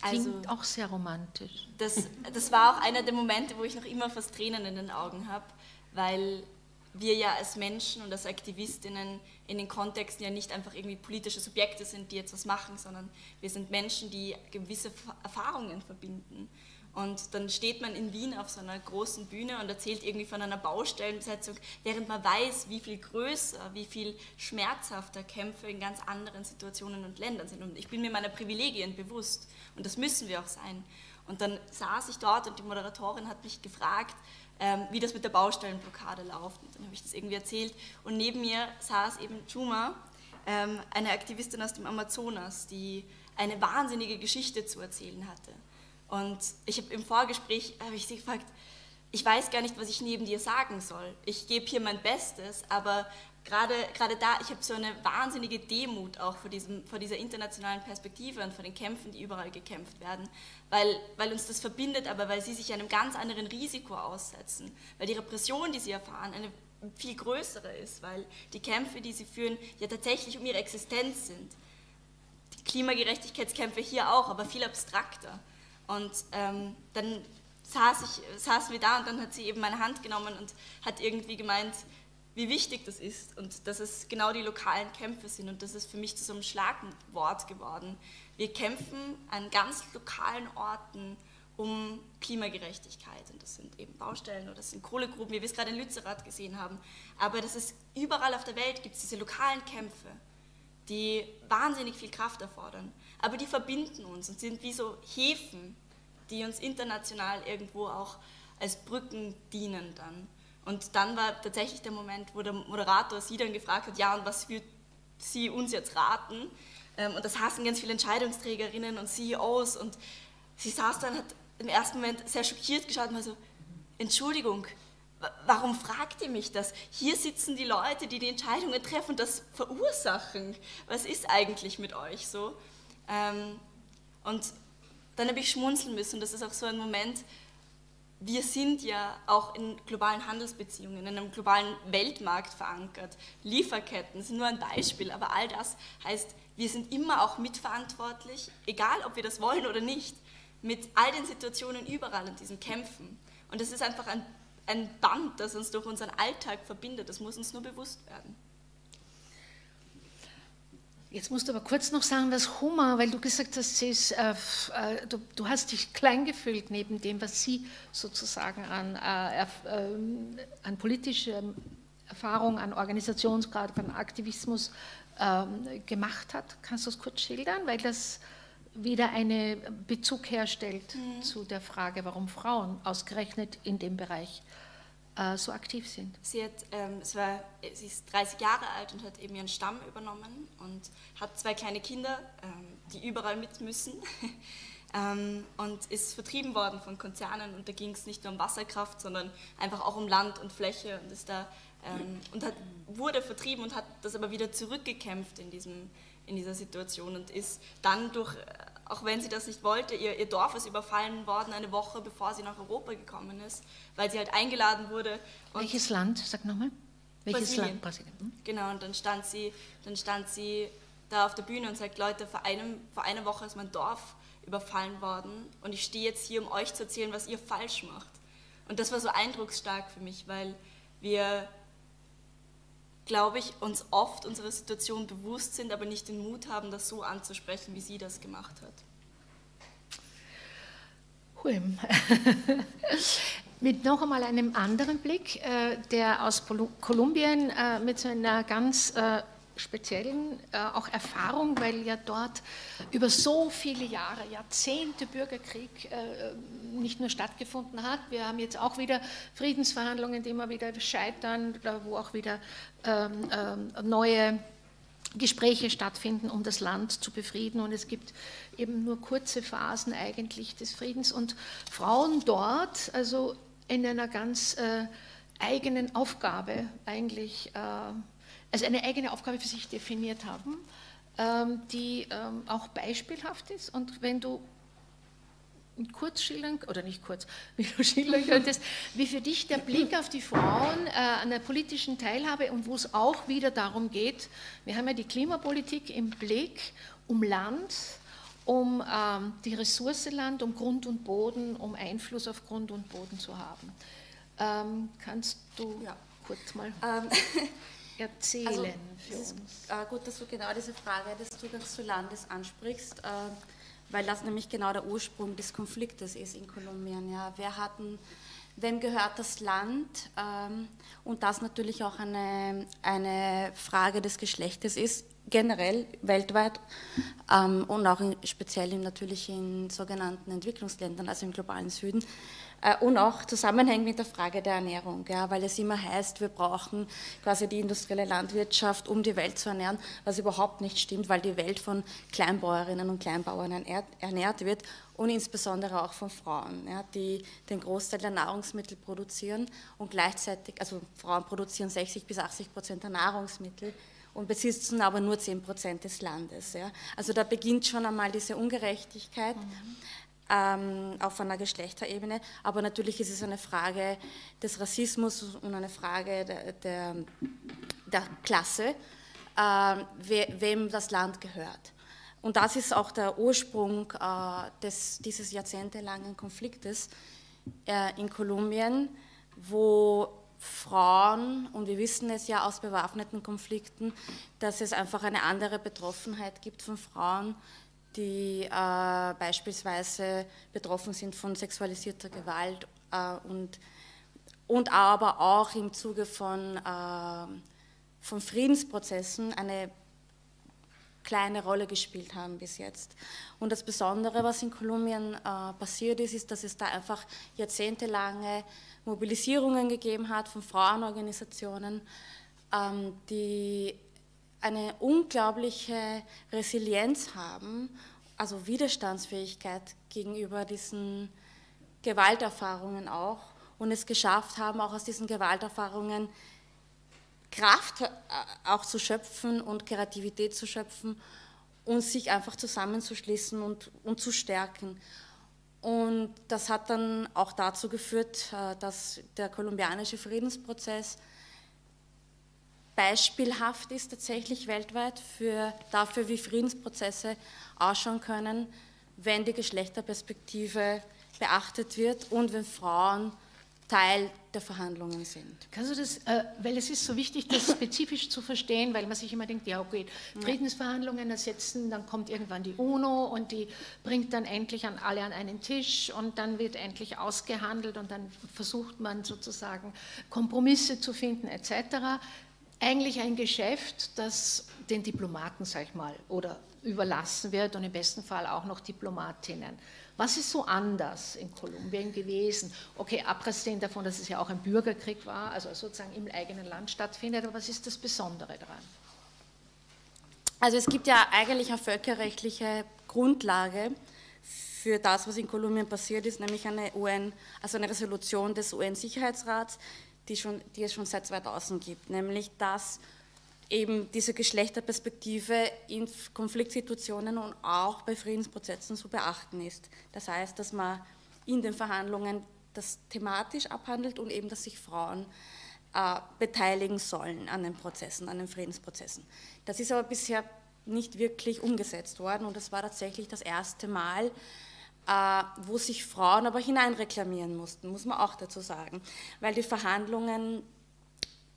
Klingt also auch sehr romantisch. Das war auch einer der Momente, wo ich noch immer fast Tränen in den Augen habe, weil wir ja als Menschen und als Aktivistinnen in den Kontexten ja nicht einfach irgendwie politische Subjekte sind, die jetzt was machen, sondern wir sind Menschen, die gewisse Erfahrungen verbinden. Und dann steht man in Wien auf so einer großen Bühne und erzählt irgendwie von einer Baustellenbesetzung, während man weiß, wie viel größer, wie viel schmerzhafter Kämpfe in ganz anderen Situationen und Ländern sind. Und ich bin mir meiner Privilegien bewusst und das müssen wir auch sein. Und dann saß ich dort und die Moderatorin hat mich gefragt, wie das mit der Baustellenblockade läuft. Und dann habe ich das irgendwie erzählt. Und neben mir saß eben Juma, eine Aktivistin aus dem Amazonas, die eine wahnsinnige Geschichte zu erzählen hatte. Und ich habe im Vorgespräch, habe ich sie gefragt, ich weiß gar nicht, was ich neben dir sagen soll. Ich gebe hier mein Bestes, aber gerade da, ich habe so eine wahnsinnige Demut auch vor dieser internationalen Perspektive und vor den Kämpfen, die überall gekämpft werden, weil uns das verbindet, aber weil sie sich einem ganz anderen Risiko aussetzen, weil die Repression, die sie erfahren, eine viel größere ist, weil die Kämpfe, die sie führen, ja tatsächlich um ihre Existenz sind. Die Klimagerechtigkeitskämpfe hier auch, aber viel abstrakter. Und dann saßen wir da und dann hat sie eben meine Hand genommen und hat irgendwie gemeint, wie wichtig das ist und dass es genau die lokalen Kämpfe sind und das ist für mich zu so einem Schlagwort geworden. Wir kämpfen an ganz lokalen Orten um Klimagerechtigkeit und das sind eben Baustellen oder das sind Kohlegruben, wie wir es gerade in Lützerath gesehen haben, aber das ist überall auf der Welt gibt es diese lokalen Kämpfe, die wahnsinnig viel Kraft erfordern, aber die verbinden uns und sind wie so Häfen, die uns international irgendwo auch als Brücken dienen dann. Und dann war tatsächlich der Moment, wo der Moderator sie dann gefragt hat, ja, und was würde sie uns jetzt raten? Und das saßen ganz viele Entscheidungsträgerinnen und CEOs und sie saß dann, hat im ersten Moment sehr schockiert geschaut und war so, Entschuldigung, warum fragt ihr mich das? Hier sitzen die Leute, die die Entscheidungen treffen und das verursachen. Was ist eigentlich mit euch so? Und dann habe ich schmunzeln müssen und das ist auch so ein Moment, wir sind ja auch in globalen Handelsbeziehungen, in einem globalen Weltmarkt verankert. Lieferketten sind nur ein Beispiel, aber all das heißt, wir sind immer auch mitverantwortlich, egal ob wir das wollen oder nicht, mit all den Situationen überall in diesen Kämpfen. Und das ist einfach ein Band, das uns durch unseren Alltag verbindet, das muss uns nur bewusst werden. Jetzt musst du aber kurz noch sagen, was Huma, weil du gesagt hast, sie ist, du hast dich klein gefühlt neben dem, was sie sozusagen an politischer Erfahrung, an Organisationsgrad, an Aktivismus gemacht hat. Kannst du es kurz schildern? Weil das wieder einen Bezug herstellt zu der Frage, warum Frauen ausgerechnet in dem Bereich so aktiv sind. Sie ist 30 Jahre alt und hat eben ihren Stamm übernommen und hat zwei kleine Kinder, die überall mit müssen und ist vertrieben worden von Konzernen und da ging es nicht nur um Wasserkraft, sondern einfach auch um Land und Fläche und ist da wurde vertrieben und hat das aber wieder zurückgekämpft in dieser Situation und ist dann durch, auch wenn sie das nicht wollte, ihr Dorf ist überfallen worden eine Woche, bevor sie nach Europa gekommen ist, weil sie halt eingeladen wurde. Welches Land? Sag nochmal. Welches Land? Brasilien. Genau, und dann stand sie da auf der Bühne und sagt, Leute, vor einer Woche ist mein Dorf überfallen worden und ich stehe jetzt hier, um euch zu erzählen, was ihr falsch macht. Und das war so eindrucksstark für mich, weil wir, glaube ich, uns oft unserer Situation bewusst sind, aber nicht den Mut haben, das so anzusprechen, wie sie das gemacht hat. Huem. Mit noch einmal einem anderen Blick, der aus Kolumbien mit so einer ganz speziellen auch Erfahrung, weil ja dort über so viele Jahre, Jahrzehnte Bürgerkrieg nicht nur stattgefunden hat. Wir haben jetzt auch wieder Friedensverhandlungen, die immer wieder scheitern, wo auch wieder neue Gespräche stattfinden, um das Land zu befrieden. Und es gibt eben nur kurze Phasen eigentlich des Friedens. Und Frauen dort, also in einer ganz eigenen Aufgabe eigentlich, also eine eigene Aufgabe für sich definiert haben, die auch beispielhaft ist. Und wenn du kurz schildern, oder nicht kurz, wie du schildern könntest, wie für dich der Blick auf die Frauen an der politischen Teilhabe und wo es auch wieder darum geht, wir haben ja die Klimapolitik im Blick, um Land, um die Ressource Land, um Grund und Boden, um Einfluss auf Grund und Boden zu haben. Kannst du kurz mal erzählen für uns? Ist, gut, dass du genau diese Frage des Zugangs zu Landes ansprichst, weil das nämlich genau der Ursprung des Konfliktes ist in Kolumbien. Ja. Wem gehört das Land? Und das natürlich auch eine Frage des Geschlechtes ist, generell weltweit und auch speziell natürlich in sogenannten Entwicklungsländern, also im globalen Süden. Und auch zusammenhängend mit der Frage der Ernährung, ja, weil es immer heißt, wir brauchen quasi die industrielle Landwirtschaft, um die Welt zu ernähren, was überhaupt nicht stimmt, weil die Welt von Kleinbäuerinnen und Kleinbauern ernährt wird und insbesondere auch von Frauen, ja, die den Großteil der Nahrungsmittel produzieren und gleichzeitig, also Frauen produzieren 60 bis 80% der Nahrungsmittel und besitzen aber nur 10% des Landes. Ja. Also da beginnt schon einmal diese Ungerechtigkeit. Mhm. Auf einer Geschlechterebene, aber natürlich ist es eine Frage des Rassismus und eine Frage der Klasse, wem das Land gehört. Und das ist auch der Ursprung dieses jahrzehntelangen Konfliktes in Kolumbien, wo Frauen, und wir wissen es ja aus bewaffneten Konflikten, dass es einfach eine andere Betroffenheit gibt von Frauen, die beispielsweise betroffen sind von sexualisierter Gewalt und aber auch im Zuge von Friedensprozessen eine kleine Rolle gespielt haben bis jetzt. Und das Besondere, was in Kolumbien passiert ist, ist, dass es da einfach jahrzehntelange Mobilisierungen gegeben hat von Frauenorganisationen, die eine unglaubliche Resilienz haben, also Widerstandsfähigkeit gegenüber diesen Gewalterfahrungen auch und es geschafft haben, auch aus diesen Gewalterfahrungen Kraft auch zu schöpfen und Kreativität zu schöpfen und sich einfach zusammenzuschließen und zu stärken. Und das hat dann auch dazu geführt, dass der kolumbianische Friedensprozess beispielhaft ist tatsächlich weltweit dafür, wie Friedensprozesse ausschauen können, wenn die Geschlechterperspektive beachtet wird und wenn Frauen Teil der Verhandlungen sind. Kannst du das, weil es ist so wichtig, das spezifisch zu verstehen, weil man sich immer denkt, ja okay, Friedensverhandlungen ersetzen, dann kommt irgendwann die UNO und die bringt dann endlich alle an einen Tisch und dann wird endlich ausgehandelt und dann versucht man sozusagen Kompromisse zu finden etc., eigentlich ein Geschäft, das den Diplomaten, sag ich mal, oder überlassen wird und im besten Fall auch noch Diplomatinnen. Was ist so anders in Kolumbien gewesen? Okay, abgesehen davon, dass es ja auch ein Bürgerkrieg war, also sozusagen im eigenen Land stattfindet, aber was ist das Besondere daran? Also es gibt ja eigentlich eine völkerrechtliche Grundlage für das, was in Kolumbien passiert ist, nämlich eine Resolution des UN-Sicherheitsrats, die es schon seit 2000 gibt, nämlich dass eben diese Geschlechterperspektive in Konfliktsituationen und auch bei Friedensprozessen zu beachten ist. Das heißt, dass man in den Verhandlungen das thematisch abhandelt und eben, dass sich Frauen beteiligen sollen an den Prozessen, an den Friedensprozessen. Das ist aber bisher nicht wirklich umgesetzt worden und das war tatsächlich das erste Mal, wo sich Frauen aber hineinreklamieren mussten, muss man auch dazu sagen, weil die Verhandlungen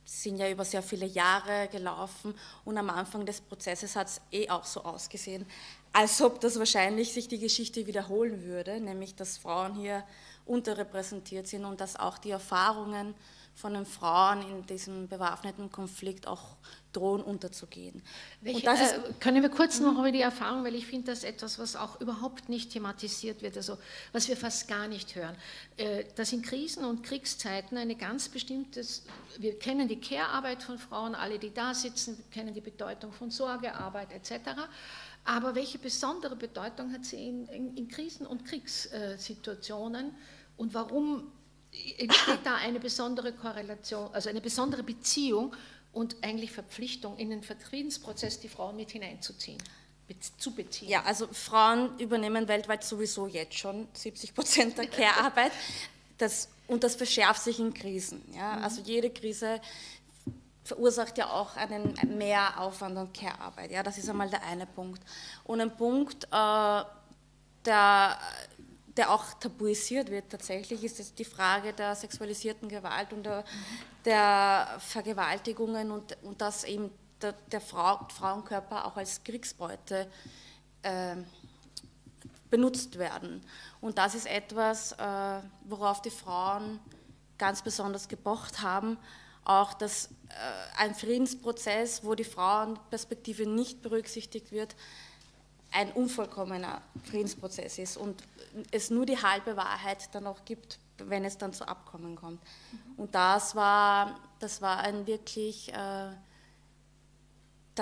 sind ja über sehr viele Jahre gelaufen und am Anfang des Prozesses hat es auch so ausgesehen, als ob das wahrscheinlich sich die Geschichte wiederholen würde, nämlich dass Frauen hier unterrepräsentiert sind und dass auch die Erfahrungen von den Frauen in diesem bewaffneten Konflikt auch drohen unterzugehen. Können wir kurz noch über die Erfahrung, weil ich finde, das ist etwas, was auch überhaupt nicht thematisiert wird, also was wir fast gar nicht hören, dass in Krisen und Kriegszeiten eine ganz bestimmtes, wir kennen die Care-Arbeit von Frauen, alle, die da sitzen, kennen die Bedeutung von Sorgearbeit etc., aber welche besondere Bedeutung hat sie in Krisen- und Kriegssituationen und warum entsteht da eine besondere Korrelation, also eine besondere Beziehung und eigentlich Verpflichtung in den Friedensprozess, die Frauen mit hineinzuziehen? zu beziehen? Ja, also Frauen übernehmen weltweit sowieso jetzt schon 70% der Care-Arbeit und das verschärft sich in Krisen. Ja? Mhm. Also jede Krise verursacht ja auch einen Mehraufwand an Care-Arbeit. Ja? Das ist einmal der eine Punkt. Und ein Punkt, der auch tabuisiert wird tatsächlich, ist es die Frage der sexualisierten Gewalt und der Vergewaltigungen und dass eben der Frauenkörper auch als Kriegsbeute benutzt werden. Und das ist etwas, worauf die Frauen ganz besonders gepocht haben, auch dass ein Friedensprozess, wo die Frauenperspektive nicht berücksichtigt wird, ein unvollkommener Friedensprozess ist und es nur die halbe Wahrheit dann auch gibt, wenn es dann zu Abkommen kommt. Und das war ein wirklich, da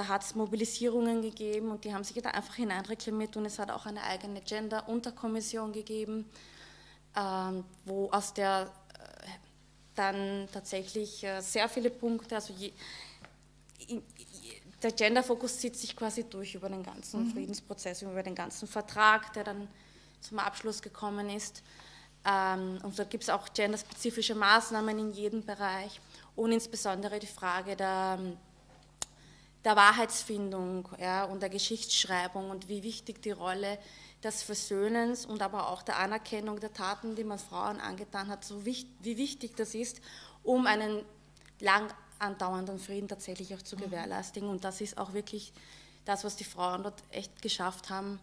hat es Mobilisierungen gegeben und die haben sich da einfach hineinreklamiert und es hat auch eine eigene Gender-Unterkommission gegeben, wo aus der dann tatsächlich sehr viele Punkte, also der Gender-Fokus zieht sich quasi durch über den ganzen Friedensprozess, über den ganzen Vertrag, der dann zum Abschluss gekommen ist. Und da gibt es auch genderspezifische Maßnahmen in jedem Bereich und insbesondere die Frage der Wahrheitsfindung, ja, und der Geschichtsschreibung und wie wichtig die Rolle des Versöhnens und aber auch der Anerkennung der Taten, die man Frauen angetan hat, so wie wichtig das ist, um einen lang andauernden Frieden tatsächlich auch zu gewährleisten. Und das ist auch wirklich das, was die Frauen dort echt geschafft haben,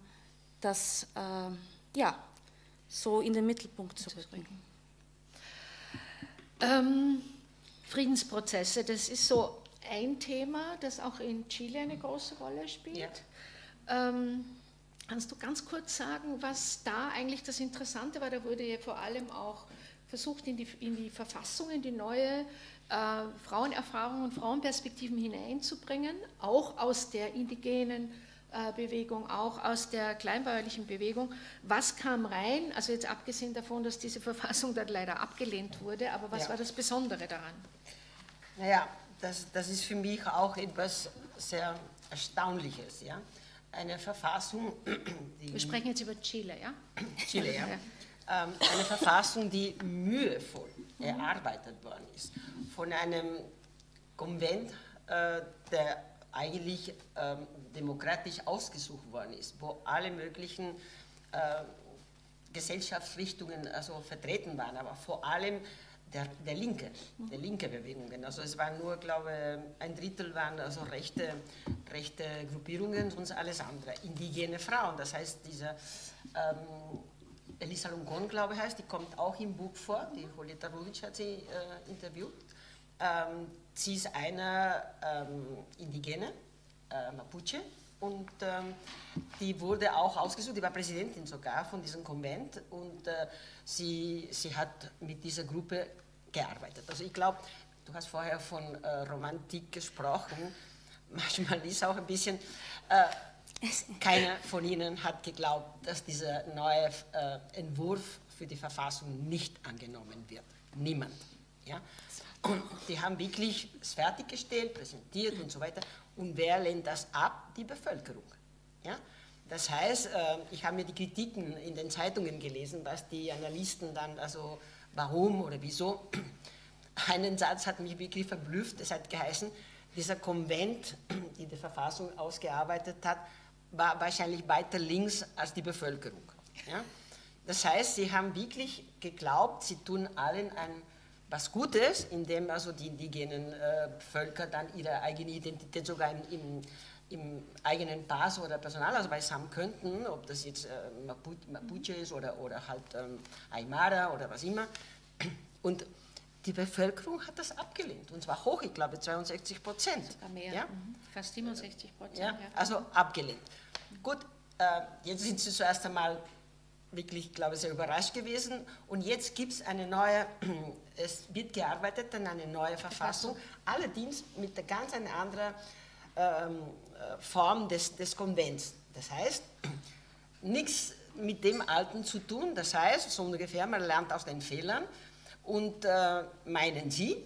das ja, so in den Mittelpunkt zu bringen. Friedensprozesse, das ist so ein Thema, das auch in Chile eine große Rolle spielt. Ja. Kannst du ganz kurz sagen, was da eigentlich das Interessante war? Da wurde ja vor allem auch versucht, in die Verfassung, in die neue Frauenerfahrungen und Frauenperspektiven hineinzubringen, auch aus der indigenen Bewegung, auch aus der kleinbäuerlichen Bewegung. Was kam rein, also jetzt abgesehen davon, dass diese Verfassung dann leider abgelehnt wurde, aber was war das Besondere daran? Naja, das ist für mich auch etwas sehr Erstaunliches. Ja? Eine Verfassung, die... Wir sprechen jetzt über Chile, ja? Chile, ja. Eine Verfassung, die mühevoll erarbeitet worden ist, von einem Konvent, der eigentlich demokratisch ausgesucht worden ist, wo alle möglichen Gesellschaftsrichtungen also vertreten waren, aber vor allem der linke Bewegungen. Also es waren nur, glaube ich, ein Drittel waren also rechte Gruppierungen, sonst alles andere. Indigene Frauen, das heißt dieser... Elisa Loncón, glaube ich, heißt, die kommt auch im Buch vor, die Julieta Ruditsch hat sie interviewt. Sie ist eine Indigene, Mapuche, und die wurde auch ausgesucht, die war Präsidentin sogar von diesem Konvent und sie hat mit dieser Gruppe gearbeitet. Also ich glaube, du hast vorher von Romantik gesprochen, manchmal ist auch ein bisschen... Keiner von Ihnen hat geglaubt, dass dieser neue Entwurf für die Verfassung nicht angenommen wird. Niemand. Ja? Und die haben wirklich es fertiggestellt, präsentiert und so weiter. Und wer lehnt das ab? Die Bevölkerung. Ja? Das heißt, ich habe mir die Kritiken in den Zeitungen gelesen, dass die Analysten dann, also warum oder wieso, einen Satz hat mich wirklich verblüfft, es hat geheißen, dieser Konvent, die die Verfassung ausgearbeitet hat, war wahrscheinlich weiter links als die Bevölkerung. Ja? Das heißt, sie haben wirklich geglaubt, sie tun allen was Gutes, indem also die indigenen Völker dann ihre eigene Identität sogar im eigenen Pass oder Personalausweis haben könnten, ob das jetzt Mapuche ist oder halt Aymara oder was immer. Und die Bevölkerung hat das abgelehnt und zwar hoch, ich glaube 62%. Sogar mehr, ja? Fast 67%. Ja? Also abgelehnt. Gut, jetzt sind sie zuerst einmal wirklich, glaube ich, sehr überrascht gewesen und jetzt gibt es eine neue, es wird gearbeitet an eine neue Verfassung, allerdings mit einer ganz anderen Form des Konvents. Das heißt, nichts mit dem Alten zu tun, das heißt, so ungefähr, man lernt aus den Fehlern. Und meinen Sie,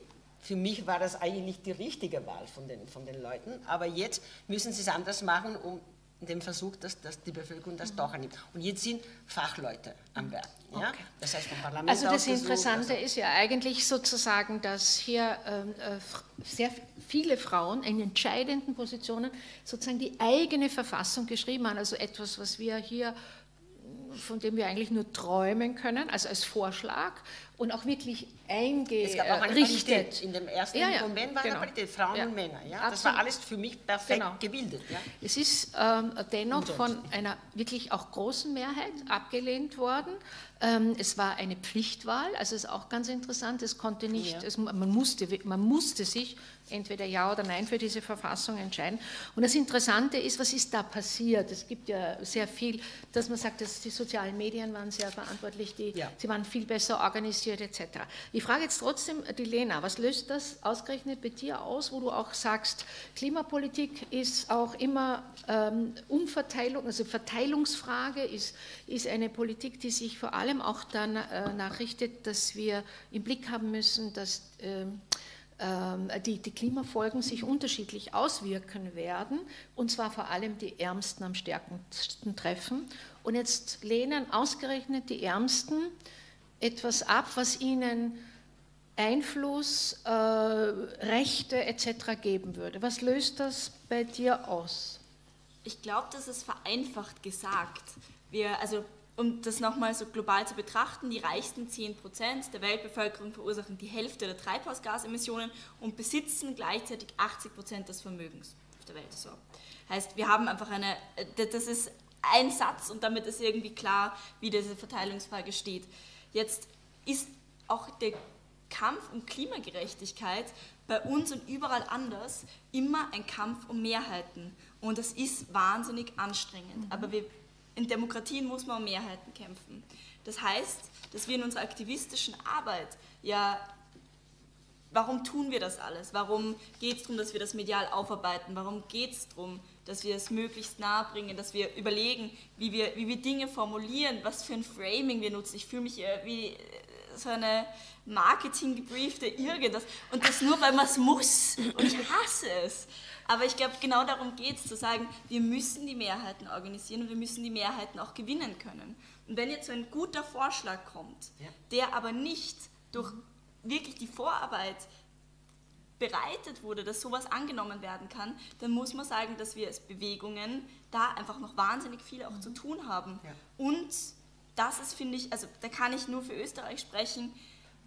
für mich war das eigentlich die richtige Wahl von den Leuten, aber jetzt müssen Sie es anders machen, um in dem Versuch, dass die Bevölkerung das doch annimmt. Und jetzt sind Fachleute am Werk. Ja? Okay. Das heißt vom Parlament also das Interessante ist ja eigentlich sozusagen, dass hier sehr viele Frauen in entscheidenden Positionen sozusagen die eigene Verfassung geschrieben haben, also etwas, was wir hier, von dem wir eigentlich nur träumen können, also als Vorschlag und auch wirklich eingerichtet. Es gab auch eine Qualität. In dem ersten Moment war eine Qualität, Frauen und Männer. Ja? Das war alles für mich perfekt gebildet. Ja? Es ist dennoch von einer wirklich auch großen Mehrheit abgelehnt worden. Es war eine Pflichtwahl, also ist auch ganz interessant. Es konnte nicht, man musste sich entweder Ja oder Nein für diese Verfassung entscheiden. Und das Interessante ist, was ist da passiert? Es gibt ja sehr viel, dass man sagt, dass die sozialen Medien waren sehr verantwortlich, sie waren viel besser organisiert etc. Ich frage jetzt trotzdem die Lena, was löst das ausgerechnet bei dir aus, wo du auch sagst, Klimapolitik ist auch immer Umverteilung, also Verteilungsfrage ist eine Politik, die sich vor allem auch danach richtet, dass wir im Blick haben müssen, dass die Klimafolgen sich unterschiedlich auswirken werden, und zwar vor allem die Ärmsten am stärksten treffen. Und jetzt lehnen ausgerechnet die Ärmsten etwas ab, was ihnen Einfluss, Rechte etc. geben würde. Was löst das bei dir aus? Ich glaube, das ist vereinfacht gesagt. Um das nochmal so global zu betrachten, die reichsten 10% der Weltbevölkerung verursachen die Hälfte der Treibhausgasemissionen und besitzen gleichzeitig 80% des Vermögens auf der Welt. So. Heißt, wir haben einfach das ist ein Satz, und damit ist irgendwie klar, wie diese Verteilungsfrage steht. Jetzt ist auch der Kampf um Klimagerechtigkeit bei uns und überall anders immer ein Kampf um Mehrheiten, und das ist wahnsinnig anstrengend, aber in Demokratien muss man um Mehrheiten kämpfen. Das heißt, dass wir in unserer aktivistischen Arbeit, warum tun wir das alles? Warum geht es darum, dass wir das medial aufarbeiten? Warum geht es darum, dass wir es möglichst nahe bringen, dass wir überlegen, wie wir Dinge formulieren, was für ein Framing wir nutzen? Ich fühle mich wie so eine marketinggebriefte irgendwas. Und das nur, weil man es muss. Und ich hasse es. Aber ich glaube, genau darum geht es, zu sagen, wir müssen die Mehrheiten organisieren und wir müssen die Mehrheiten auch gewinnen können. Und wenn jetzt so ein guter Vorschlag kommt, der aber nicht durch wirklich die Vorarbeit bereitet wurde, dass sowas angenommen werden kann, dann muss man sagen, dass wir als Bewegungen da einfach noch wahnsinnig viel auch zu tun haben. Ja. Und das ist, finde ich, also da kann ich nur für Österreich sprechen,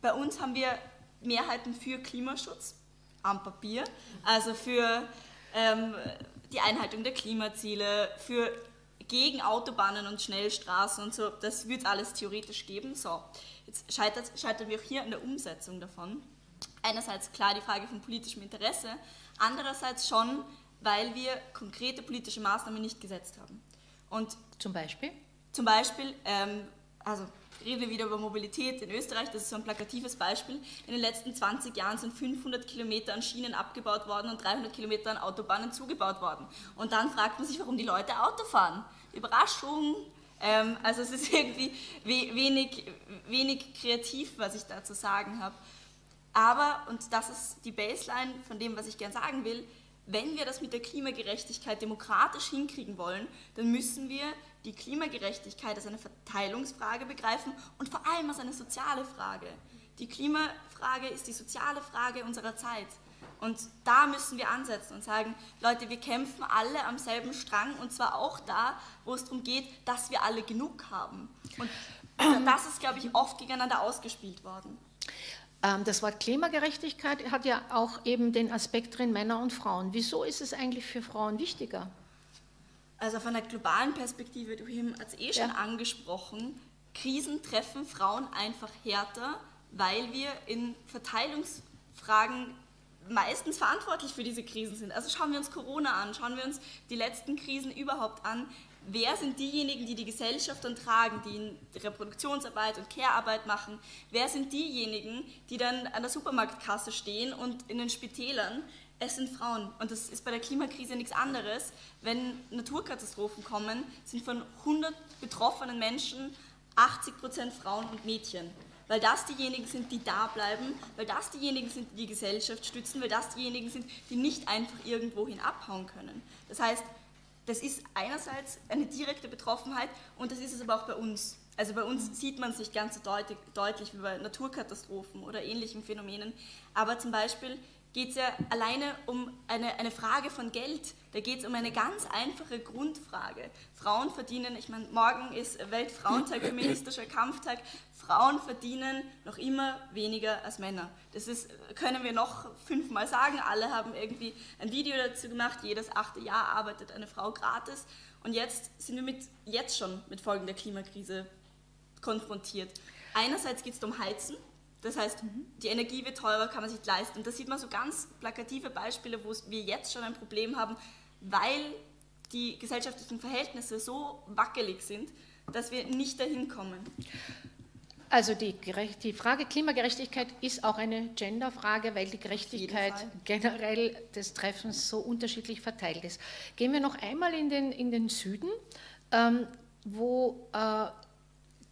bei uns haben wir Mehrheiten für Klimaschutz am Papier, also für die Einhaltung der Klimaziele, gegen Autobahnen und Schnellstraßen und so, das wird es alles theoretisch geben. So, jetzt scheitern wir auch hier an der Umsetzung davon. Einerseits klar die Frage von politischem Interesse, andererseits schon, weil wir konkrete politische Maßnahmen nicht gesetzt haben. Und zum Beispiel? Zum Beispiel, also reden wir wieder über Mobilität in Österreich, das ist so ein plakatives Beispiel. In den letzten 20 Jahren sind 500 Kilometer an Schienen abgebaut worden und 300 Kilometer an Autobahnen zugebaut worden. Und dann fragt man sich, warum die Leute Auto fahren. Überraschung! Also es ist irgendwie wenig kreativ, was ich da zu sagen habe. Aber, und das ist die Baseline von dem, was ich gern sagen will, wenn wir das mit der Klimagerechtigkeit demokratisch hinkriegen wollen, dann müssen wir die Klimagerechtigkeit als eine Verteilungsfrage begreifen und vor allem als eine soziale Frage. Die Klimafrage ist die soziale Frage unserer Zeit. Und da müssen wir ansetzen und sagen, Leute, wir kämpfen alle am selben Strang, und zwar auch da, wo es darum geht, dass wir alle genug haben. Und das ist, glaube ich, oft gegeneinander ausgespielt worden. Das Wort Klimagerechtigkeit hat ja auch eben den Aspekt drin, Männer und Frauen. Wieso ist es eigentlich für Frauen wichtiger? Also von der globalen Perspektive, du hast es schon angesprochen, Krisen treffen Frauen einfach härter, weil wir in Verteilungsfragen meistens verantwortlich für diese Krisen sind. Also schauen wir uns Corona an, schauen wir uns die letzten Krisen überhaupt an. Wer sind diejenigen, die die Gesellschaft dann tragen, die Reproduktionsarbeit und Care-Arbeit machen? Wer sind diejenigen, die dann an der Supermarktkasse stehen und in den Spitälern? Es sind Frauen. Und das ist bei der Klimakrise nichts anderes. Wenn Naturkatastrophen kommen, sind von 100 betroffenen Menschen 80% Frauen und Mädchen. Weil das diejenigen sind, die da bleiben, weil das diejenigen sind, die die Gesellschaft stützen, weil das diejenigen sind, die nicht einfach irgendwohin abhauen können. Das heißt, Das ist einerseits eine direkte Betroffenheit und das ist es aber auch bei uns. Also bei uns sieht man es nicht ganz so deutlich wie bei Naturkatastrophen oder ähnlichen Phänomenen. Aber zum Beispiel geht es ja alleine um eine Frage von Geld. Da geht es um eine ganz einfache Grundfrage. Frauen verdienen, ich meine, morgen ist Weltfrauentag, feministischer Kampftag, Frauen verdienen noch immer weniger als Männer. Das ist, können wir noch 5-mal sagen, alle haben irgendwie ein Video dazu gemacht, jedes 8. Jahr arbeitet eine Frau gratis. Und jetzt sind wir jetzt schon mit Folgen der Klimakrise konfrontiert. Einerseits geht es um Heizen. Das heißt, die Energie wird teurer, kann man sich leisten. Und da sieht man so ganz plakative Beispiele, wo wir jetzt schon ein Problem haben, weil die gesellschaftlichen Verhältnisse so wackelig sind, dass wir nicht dahin kommen. Also die Frage Klimagerechtigkeit ist auch eine Genderfrage, weil die Gerechtigkeit generell des Treffens so unterschiedlich verteilt ist. Gehen wir noch einmal in den Süden, wo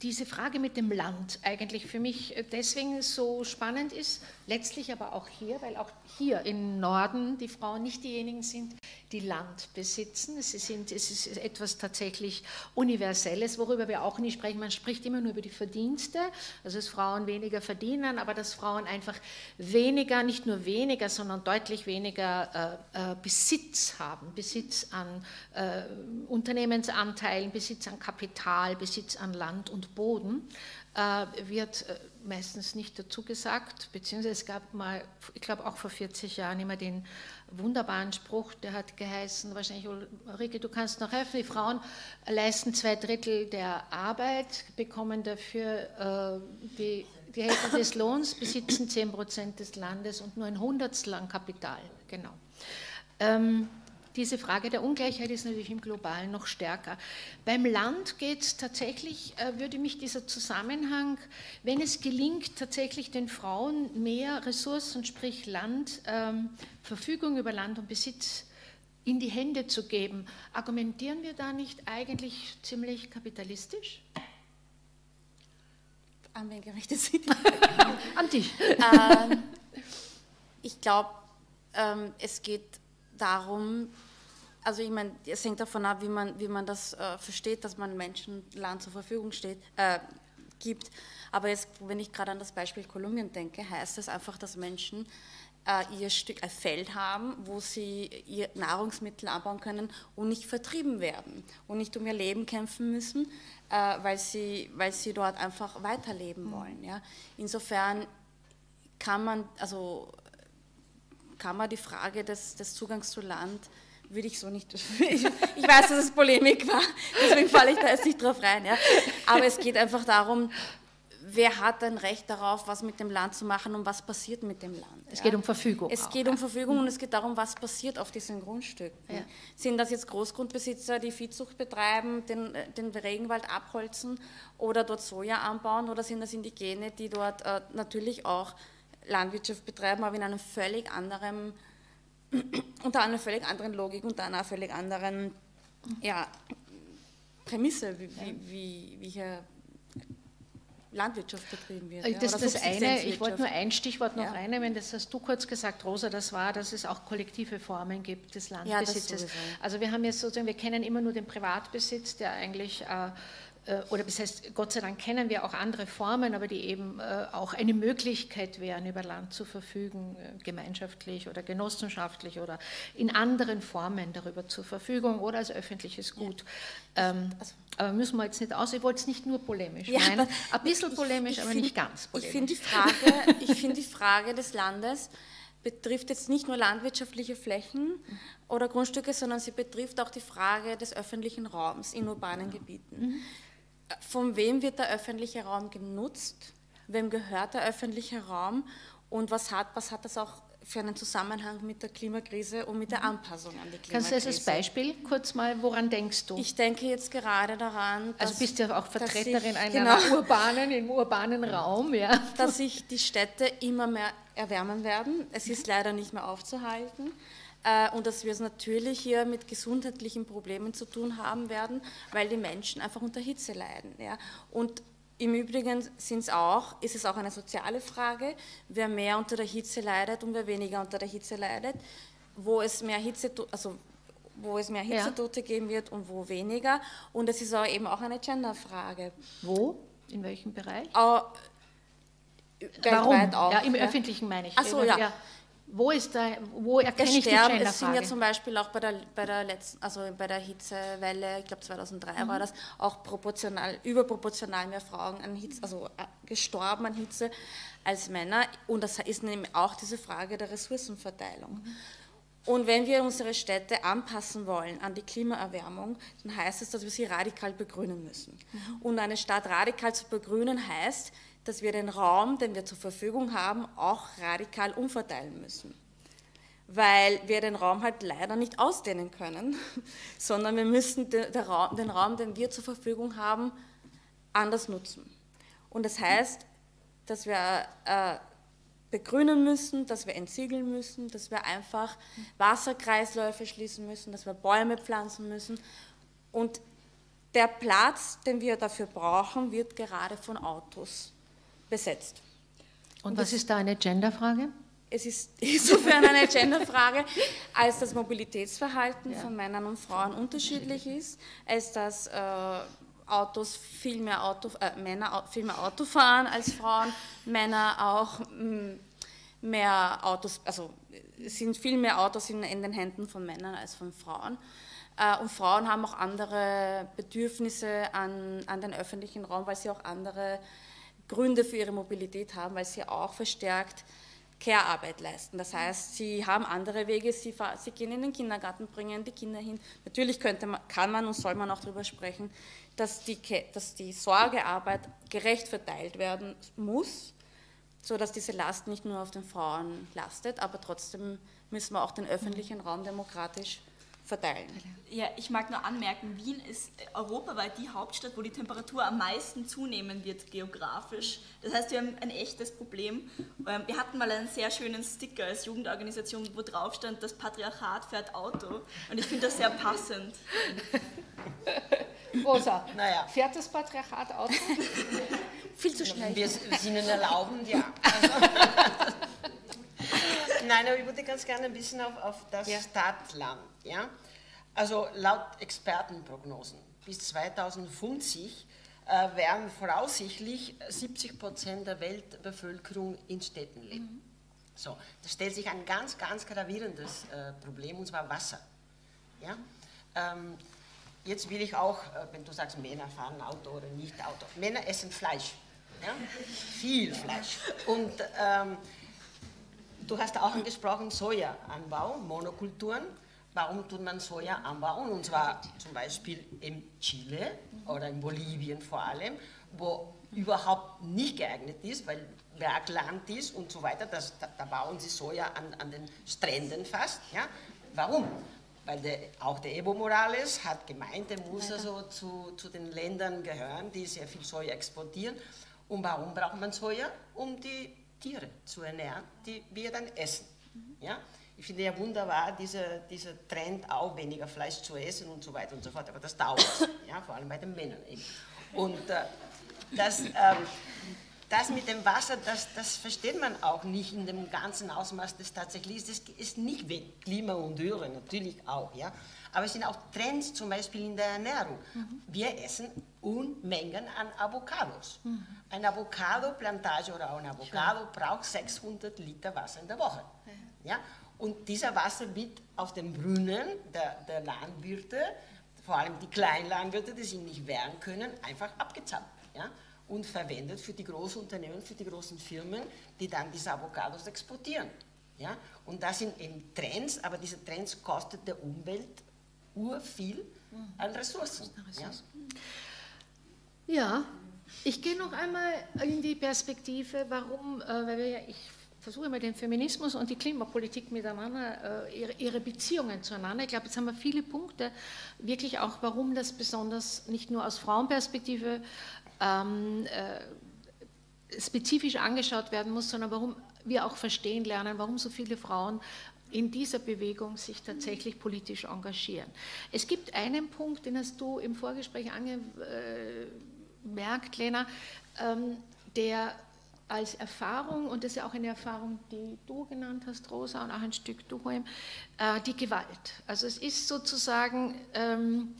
diese Frage mit dem Land eigentlich für mich deswegen so spannend ist, letztlich aber auch hier, weil auch hier im Norden die Frauen nicht diejenigen sind, die Land besitzen. Es ist etwas tatsächlich Universelles, worüber wir auch nicht sprechen. Man spricht immer nur über die Verdienste, also dass Frauen weniger verdienen, aber dass Frauen einfach weniger, nicht nur weniger, sondern deutlich weniger Besitz haben. Besitz an Unternehmensanteilen, Besitz an Kapital, Besitz an Land und Boden wird meistens nicht dazu gesagt, beziehungsweise es gab mal, ich glaube auch vor 40 Jahren immer den wunderbaren Spruch, der hat geheißen, wahrscheinlich Ulrike, du kannst noch helfen, die Frauen leisten 2 Drittel der Arbeit, bekommen dafür die Hälfte des Lohns, besitzen 10% des Landes und nur ein 100stel an Kapital, genau. Diese Frage der Ungleichheit ist natürlich im Globalen noch stärker. Beim Land geht es tatsächlich, würde mich dieser Zusammenhang, wenn es gelingt, tatsächlich den Frauen mehr Ressourcen, sprich Land, Verfügung über Land und Besitz in die Hände zu geben, argumentieren wir da nicht eigentlich ziemlich kapitalistisch? An wen gerichtet sind die? An dich. Ich glaube, es geht darum, also ich meine, es hängt davon ab, wie man das versteht, dass man Menschen Land zur Verfügung gibt. Aber jetzt, wenn ich gerade an das Beispiel Kolumbien denke, heißt das einfach, dass Menschen ihr Stück Feld haben, wo sie ihr Nahrungsmittel anbauen können und nicht vertrieben werden und nicht um ihr Leben kämpfen müssen, weil sie dort einfach weiterleben wollen. Ja? Insofern kann man die Frage des Zugangs zu Land, würde ich so nicht, ich weiß, dass es Polemik war, deswegen falle ich da jetzt nicht drauf rein, ja. Aber es geht einfach darum, wer hat ein Recht darauf, was mit dem Land zu machen und was passiert mit dem Land. Es geht um Verfügung. Es geht um Verfügung und es geht darum, was passiert auf diesen Grundstücken. Ja. Sind das jetzt Großgrundbesitzer, die Viehzucht betreiben, den Regenwald abholzen oder dort Soja anbauen, oder sind das Indigene, die dort natürlich auch Landwirtschaft betreiben, aber in einem völlig anderen, unter einer völlig anderen Logik, unter einer völlig anderen, ja, Prämisse, wie hier Landwirtschaft betrieben wird. Das ist das eine, ich wollte nur ein Stichwort noch reinnehmen, das hast du kurz gesagt, Rosa, das war, dass es auch kollektive Formen gibt des Landbesitzes. Ja, also wir haben jetzt sozusagen, wir kennen immer nur den Privatbesitz, der eigentlich oder das heißt, Gott sei Dank kennen wir auch andere Formen, aber die eben auch eine Möglichkeit wären, über Land zu verfügen, gemeinschaftlich oder genossenschaftlich oder in anderen Formen darüber zur Verfügung oder als öffentliches Gut. Ja. Aber müssen wir jetzt nicht aus, ich wollte es nicht nur polemisch meinen, ein bisschen polemisch, nicht ganz polemisch. Ich finde die Frage des Landes betrifft jetzt nicht nur landwirtschaftliche Flächen oder Grundstücke, sondern sie betrifft auch die Frage des öffentlichen Raums in urbanen Gebieten. Von wem wird der öffentliche Raum genutzt, wem gehört der öffentliche Raum und was hat das auch für einen Zusammenhang mit der Klimakrise und mit der Anpassung an die Klimakrise? Kannst du als Beispiel kurz mal, woran denkst du? Ich denke jetzt gerade daran, dass... Also bist du ja auch Vertreterin im urbanen Raum, ja. Dass sich die Städte immer mehr erwärmen werden. Es ist leider nicht mehr aufzuhalten. Und dass wir es natürlich hier mit gesundheitlichen Problemen zu tun haben werden, weil die Menschen einfach unter Hitze leiden. Ja. Und im Übrigen ist es auch eine soziale Frage, wer mehr unter der Hitze leidet und wer weniger unter der Hitze leidet. Wo es mehr Hitze, also wo es mehr Hitzetote geben wird und wo weniger. Und es ist aber eben auch eine Genderfrage. Wo? In welchem Bereich? Weltweit auch. Ja, im Öffentlichen meine ich. Ach so, ja. Wo erkenne ich die Genderfrage? Es sind ja zum Beispiel auch bei der Hitzewelle, ich glaube 2003 war das, auch überproportional mehr Frauen an Hitze, also gestorben an Hitze als Männer. Und das ist nämlich auch diese Frage der Ressourcenverteilung. Und wenn wir unsere Städte anpassen wollen an die Klimaerwärmung, dann heißt es, dass wir sie radikal begrünen müssen. Und eine Stadt radikal zu begrünen heißt, dass wir den Raum, den wir zur Verfügung haben, auch radikal umverteilen müssen. Weil wir den Raum halt leider nicht ausdehnen können, sondern wir müssen den Raum, den wir zur Verfügung haben, anders nutzen. Und das heißt, dass wir begrünen müssen, dass wir entsiegeln müssen, dass wir einfach Wasserkreisläufe schließen müssen, dass wir Bäume pflanzen müssen. Und der Platz, den wir dafür brauchen, wird gerade von Autos besetzt. Und was ist da eine Genderfrage? Es ist insofern eine Genderfrage, als das Mobilitätsverhalten von Männern und Frauen unterschiedlich ist, als dass Männer viel mehr Auto fahren als Frauen, Männer auch mehr Autos, also sind viel mehr Autos in den Händen von Männern als von Frauen. Und Frauen haben auch andere Bedürfnisse an den öffentlichen Raum, weil sie auch andere Gründe für ihre Mobilität haben, weil sie auch verstärkt Care-Arbeit leisten. Das heißt, sie haben andere Wege, sie gehen in den Kindergarten, bringen die Kinder hin. Natürlich kann man und soll man auch darüber sprechen, dass die Sorgearbeit gerecht verteilt werden muss, sodass diese Last nicht nur auf den Frauen lastet, aber trotzdem müssen wir auch den öffentlichen Raum demokratisch verteilen. Ja, ich mag nur anmerken, Wien ist europaweit die Hauptstadt, wo die Temperatur am meisten zunehmen wird, geografisch. Das heißt, wir haben ein echtes Problem. Wir hatten mal einen sehr schönen Sticker als Jugendorganisation, wo drauf stand, das Patriarchat fährt Auto. Und ich finde das sehr passend. Rosa, fährt das Patriarchat Auto? Viel zu schnell. Wir sind erlauben, ja. Nein, aber ich würde ganz gerne ein bisschen auf das Stadtland. Ja? Also laut Expertenprognosen bis 2050 werden voraussichtlich 70% der Weltbevölkerung in Städten leben. So, da stellt sich ein ganz, ganz gravierendes Problem, und zwar Wasser. Ja? Jetzt will ich auch, wenn du sagst, Männer fahren Auto oder nicht Auto, Männer essen Fleisch. Ja? Viel Fleisch. Und du hast auch angesprochen Sojaanbau, Monokulturen. Warum tut man Soja anbauen? Und zwar zum Beispiel in Chile oder in Bolivien vor allem, wo überhaupt nicht geeignet ist, weil Bergland ist und so weiter. Da bauen sie Soja an den Stränden fast. Ja? Warum? Weil auch der Evo Morales hat gemeint, er muss also zu den Ländern gehören, die sehr viel Soja exportieren. Und warum braucht man Soja? Um die Tiere zu ernähren, die wir dann essen. Ja? Ich finde ja wunderbar, dieser Trend auch weniger Fleisch zu essen und so weiter und so fort, aber das dauert, ja? Vor allem bei den Männern eben. Und das mit dem Wasser, das versteht man auch nicht in dem ganzen Ausmaß, das tatsächlich ist. Das ist nicht weg, Klima und Dürre natürlich auch, ja? Aber es sind auch Trends zum Beispiel in der Ernährung. Wir essen Unmengen an Avocados. Eine Avocado-Plantage oder auch ein Avocado braucht 600 Liter Wasser in der Woche. Ja? Und dieser Wasser wird auf den Brunnen der Landwirte, vor allem die kleinen Landwirte, die sich nicht wehren können, einfach abgezapft. Ja? Und verwendet für die großen Unternehmen, für die großen Firmen, die dann diese Avocados exportieren. Ja? Und das sind eben Trends, aber diese Trends kosten der Umwelt urviel an Ressourcen. Ja, ich gehe noch einmal in die Perspektive, warum, weil wir ja, ich versuche immer den Feminismus und die Klimapolitik miteinander, ihre Beziehungen zueinander. Ich glaube, jetzt haben wir viele Punkte, wirklich auch, warum das besonders nicht nur aus Frauenperspektive spezifisch angeschaut werden muss, sondern warum wir auch verstehen lernen, warum so viele Frauen in dieser Bewegung sich tatsächlich politisch engagieren. Es gibt einen Punkt, den hast du im Vorgespräch angemerkt, Lena, der als Erfahrung, und das ist ja auch eine Erfahrung, die du genannt hast, Rosa, und auch ein Stück du, Huem, die Gewalt. Also es ist sozusagen,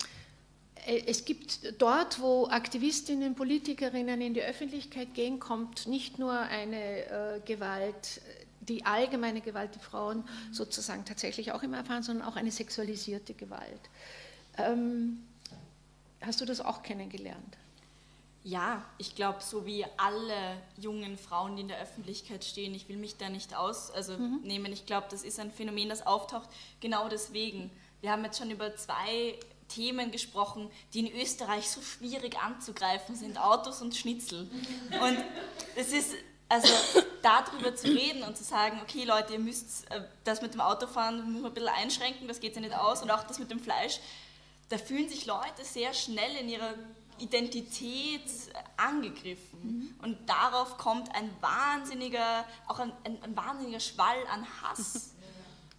es gibt dort, wo Aktivistinnen, Politikerinnen in die Öffentlichkeit gehen, kommt nicht nur eine Gewalt, die allgemeine Gewalt, die Frauen sozusagen tatsächlich auch immer erfahren, sondern auch eine sexualisierte Gewalt. Hast du das auch kennengelernt? Ja, ich glaube, so wie alle jungen Frauen, die in der Öffentlichkeit stehen, ich will mich da nicht nehmen. Ich glaube, das ist ein Phänomen, das auftaucht, genau deswegen. Wir haben jetzt schon über zwei Themen gesprochen, die in Österreich so schwierig anzugreifen sind, Autos und Schnitzel. Und es ist, also darüber zu reden und zu sagen, okay Leute, ihr müsst das mit dem Autofahren ein bisschen einschränken, das geht ja nicht aus, und auch das mit dem Fleisch, da fühlen sich Leute sehr schnell in ihrer Identität angegriffen, und darauf kommt ein wahnsinniger, auch ein wahnsinniger Schwall an Hass.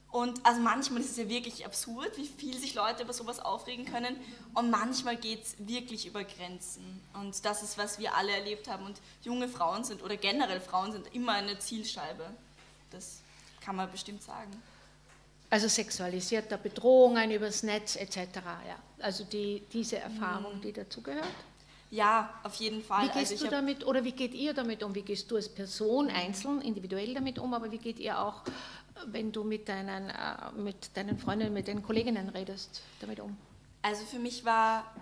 Und also manchmal ist es ja wirklich absurd, wie viel sich Leute über sowas aufregen können, und manchmal geht es wirklich über Grenzen, und das ist, was wir alle erlebt haben, und junge Frauen sind, oder generell Frauen sind immer eine Zielscheibe, das kann man bestimmt sagen. Also sexualisierter Bedrohungen übers Netz etc. Ja. Also diese Erfahrung, die dazugehört? Ja, auf jeden Fall. Wie gehst du damit, oder wie geht ihr damit um? Wie gehst du als Person einzeln, individuell damit um, aber wie geht ihr auch, wenn du mit deinen Freundinnen, mit deinen Kolleginnen redest, damit um? Also für mich war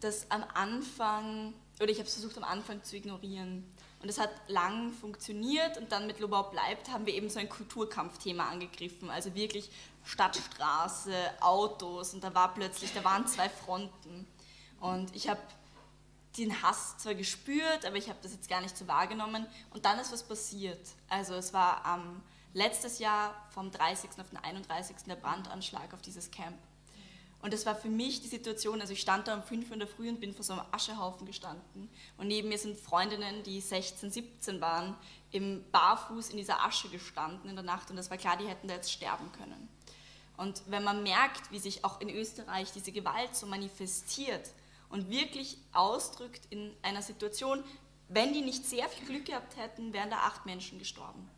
das am Anfang, oder ich habe es versucht am Anfang zu ignorieren. Und es hat lang funktioniert, und dann mit Lobau bleibt haben wir eben so ein Kulturkampfthema angegriffen, also wirklich Stadt, Straße, Autos, und da waren zwei Fronten. Und ich habe den Hass zwar gespürt, aber ich habe das jetzt gar nicht so wahrgenommen, und dann ist was passiert. Also es war letztes Jahr vom 30. auf den 31. der Brandanschlag auf dieses Camp. Und das war für mich die Situation, also ich stand da um 5 Uhr in der Früh und bin vor so einem Aschehaufen gestanden. Und neben mir sind Freundinnen, die 16, 17 waren, im Barfuß in dieser Asche gestanden in der Nacht. Und das war klar, die hätten da jetzt sterben können. Und wenn man merkt, wie sich auch in Österreich diese Gewalt so manifestiert und wirklich ausdrückt in einer Situation, wenn die nicht sehr viel Glück gehabt hätten, wären da 8 Menschen gestorben.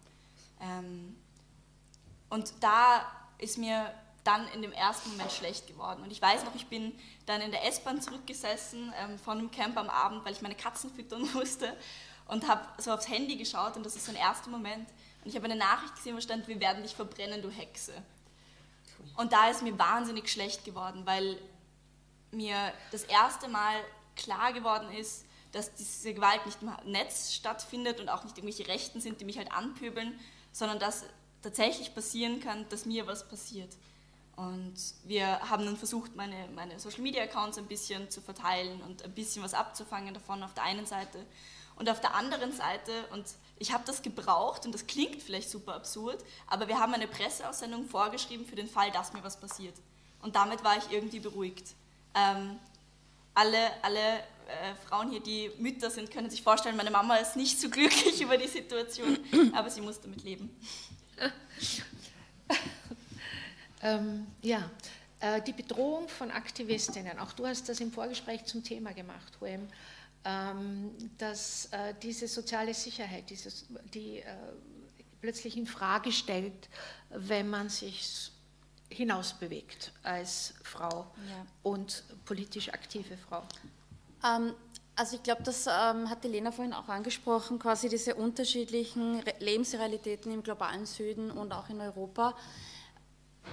Und da ist mir dann in dem ersten Moment schlecht geworden. Und ich weiß noch, ich bin dann in der S-Bahn zurückgesessen von einem Camp am Abend, weil ich meine Katzen füttern musste, und habe so aufs Handy geschaut, und das ist so ein erster Moment. Und ich habe eine Nachricht gesehen, wo stand, wir werden dich verbrennen, du Hexe. Und da ist mir wahnsinnig schlecht geworden, weil mir das erste Mal klar geworden ist, dass diese Gewalt nicht im Netz stattfindet und auch nicht irgendwelche Rechten sind, die mich halt anpöbeln, sondern dass tatsächlich passieren kann, dass mir was passiert. Und wir haben dann versucht, meine Social-Media-Accounts ein bisschen zu verteilen und ein bisschen was abzufangen davon auf der einen Seite. Und auf der anderen Seite, und ich habe das gebraucht, und das klingt vielleicht super absurd, aber wir haben eine Presseaussendung vorgeschrieben für den Fall, dass mir was passiert. Und damit war ich irgendwie beruhigt. Alle Frauen hier, die Mütter sind, können sich vorstellen, meine Mama ist nicht so glücklich über die Situation, aber sie muss damit leben. Ja, die Bedrohung von Aktivistinnen, auch du hast das im Vorgespräch zum Thema gemacht, Huem, dass diese soziale Sicherheit, die plötzlich in Frage stellt, wenn man sich hinausbewegt als Frau, ja, und politisch aktive Frau. Also ich glaube, das hat die Lena vorhin auch angesprochen, quasi diese unterschiedlichen Lebensrealitäten im globalen Süden und auch in Europa.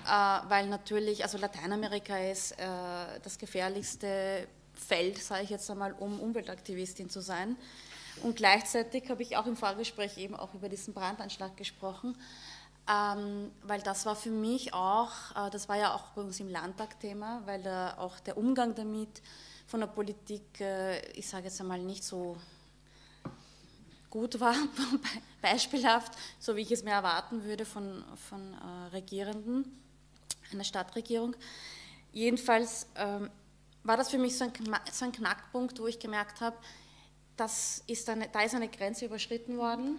Weil natürlich, also Lateinamerika ist das gefährlichste Feld, sage ich jetzt einmal, um Umweltaktivistin zu sein. Und gleichzeitig habe ich auch im Vorgespräch eben auch über diesen Brandanschlag gesprochen, weil das war für mich auch, das war ja auch bei uns im Landtag Thema, weil auch der Umgang damit von der Politik, ich sage jetzt einmal, nicht so gut war, beispielhaft, so wie ich es mir erwarten würde von Regierenden, einer Stadtregierung. Jedenfalls war das für mich so ein Knackpunkt, wo ich gemerkt habe, da ist eine Grenze überschritten worden,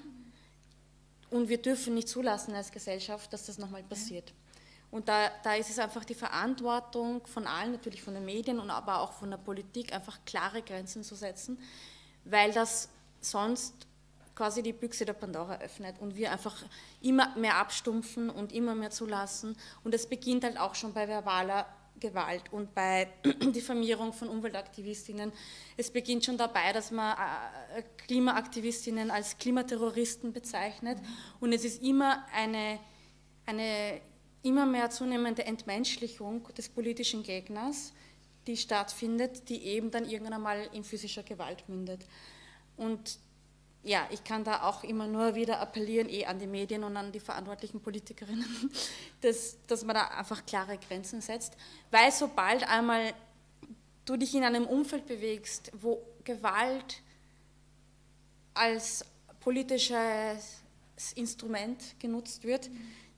und wir dürfen nicht zulassen als Gesellschaft, dass das nochmal passiert. Und da ist es einfach die Verantwortung von allen, natürlich von den Medien, und aber auch von der Politik, einfach klare Grenzen zu setzen, weil das sonst quasi die Büchse der Pandora öffnet und wir einfach immer mehr abstumpfen und immer mehr zulassen. Und es beginnt halt auch schon bei verbaler Gewalt und bei Diffamierung von Umweltaktivistinnen. Es beginnt schon dabei, dass man Klimaaktivistinnen als Klimaterroristen bezeichnet. Und es ist immer eine immer mehr zunehmende Entmenschlichung des politischen Gegners, die stattfindet, die eben dann irgendwann einmal in physischer Gewalt mündet. Und ja, ich kann da auch immer nur wieder appellieren, an die Medien und an die verantwortlichen Politikerinnen, dass man da einfach klare Grenzen setzt, weil sobald einmal du dich in einem Umfeld bewegst, wo Gewalt als politisches Instrument genutzt wird,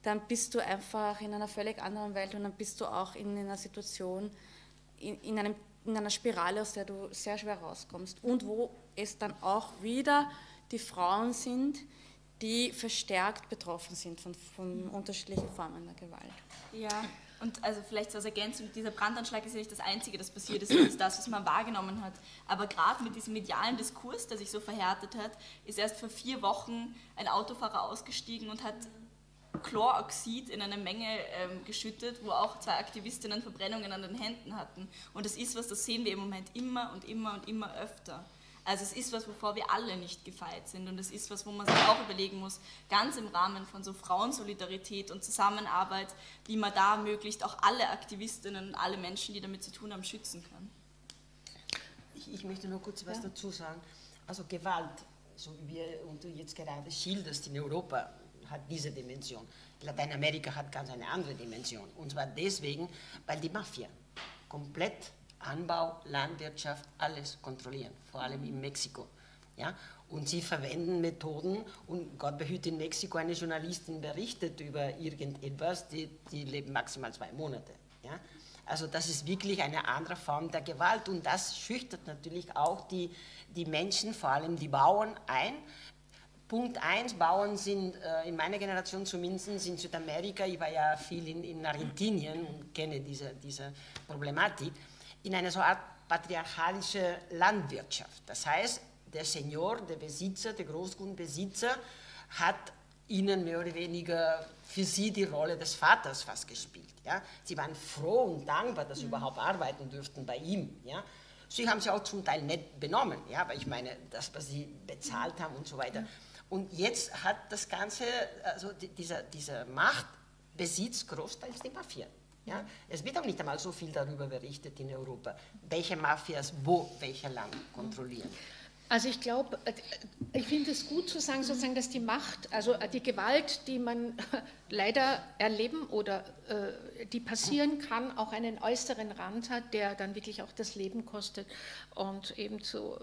dann bist du einfach in einer völlig anderen Welt und dann bist du auch in einer Situation, in einer Spirale, aus der du sehr schwer rauskommst und wo es dann auch wieder die Frauen sind, die verstärkt betroffen sind von unterschiedlichen Formen der Gewalt. Ja, und also vielleicht so als Ergänzung, dieser Brandanschlag ist ja nicht das Einzige, das passiert ist, ist das, was man wahrgenommen hat. Aber gerade mit diesem medialen Diskurs, der sich so verhärtet hat, ist erst vor 4 Wochen ein Autofahrer ausgestiegen und hat Chloroxid in eine Menge geschüttet, wo auch 2 Aktivistinnen Verbrennungen an den Händen hatten. Und das ist was, das sehen wir im Moment immer und immer und immer öfter. Also es ist was, wovor wir alle nicht gefeit sind und es ist was, wo man sich auch überlegen muss, ganz im Rahmen von so Frauensolidarität und Zusammenarbeit, wie man da möglichst auch alle Aktivistinnen und alle Menschen, die damit zu tun haben, schützen kann. Ich möchte nur kurz was dazu sagen. Also Gewalt, so wie wir und du jetzt gerade schilderst in Europa, hat diese Dimension. Lateinamerika hat ganz eine andere Dimension. Und zwar deswegen, weil die Mafia komplett Anbau, Landwirtschaft, alles kontrollieren, vor allem in Mexiko. Ja? Und sie verwenden Methoden, und Gott behüte in Mexiko, eine Journalistin berichtet über irgendetwas, die leben maximal 2 Monate. Ja? Also das ist wirklich eine andere Form der Gewalt und das schüchtert natürlich auch die Menschen, vor allem die Bauern ein. Punkt 1, Bauern sind in meiner Generation zumindest in Südamerika, ich war ja viel in Argentinien und kenne diese Problematik, in einer so Art patriarchalische Landwirtschaft. Das heißt, der Senior, der Besitzer, der Großgrundbesitzer hat ihnen mehr oder weniger für sie die Rolle des Vaters fast gespielt. Ja? Sie waren froh und dankbar, dass sie überhaupt arbeiten dürften bei ihm. Ja? Sie haben sie auch zum Teil nett benommen, ja? Aber ich meine, das, was sie bezahlt haben und so weiter. Und jetzt hat das Ganze, also dieser Machtbesitz großteils die Mafia. Ja? Es wird auch nicht einmal so viel darüber berichtet in Europa, welche Mafias wo welcher Land kontrollieren. Also ich glaube, ich finde es gut zu sagen, sozusagen, dass die Macht, also die Gewalt, die man leider erleben oder die passieren kann, auch einen äußeren Rand hat, der dann wirklich auch das Leben kostet und eben zu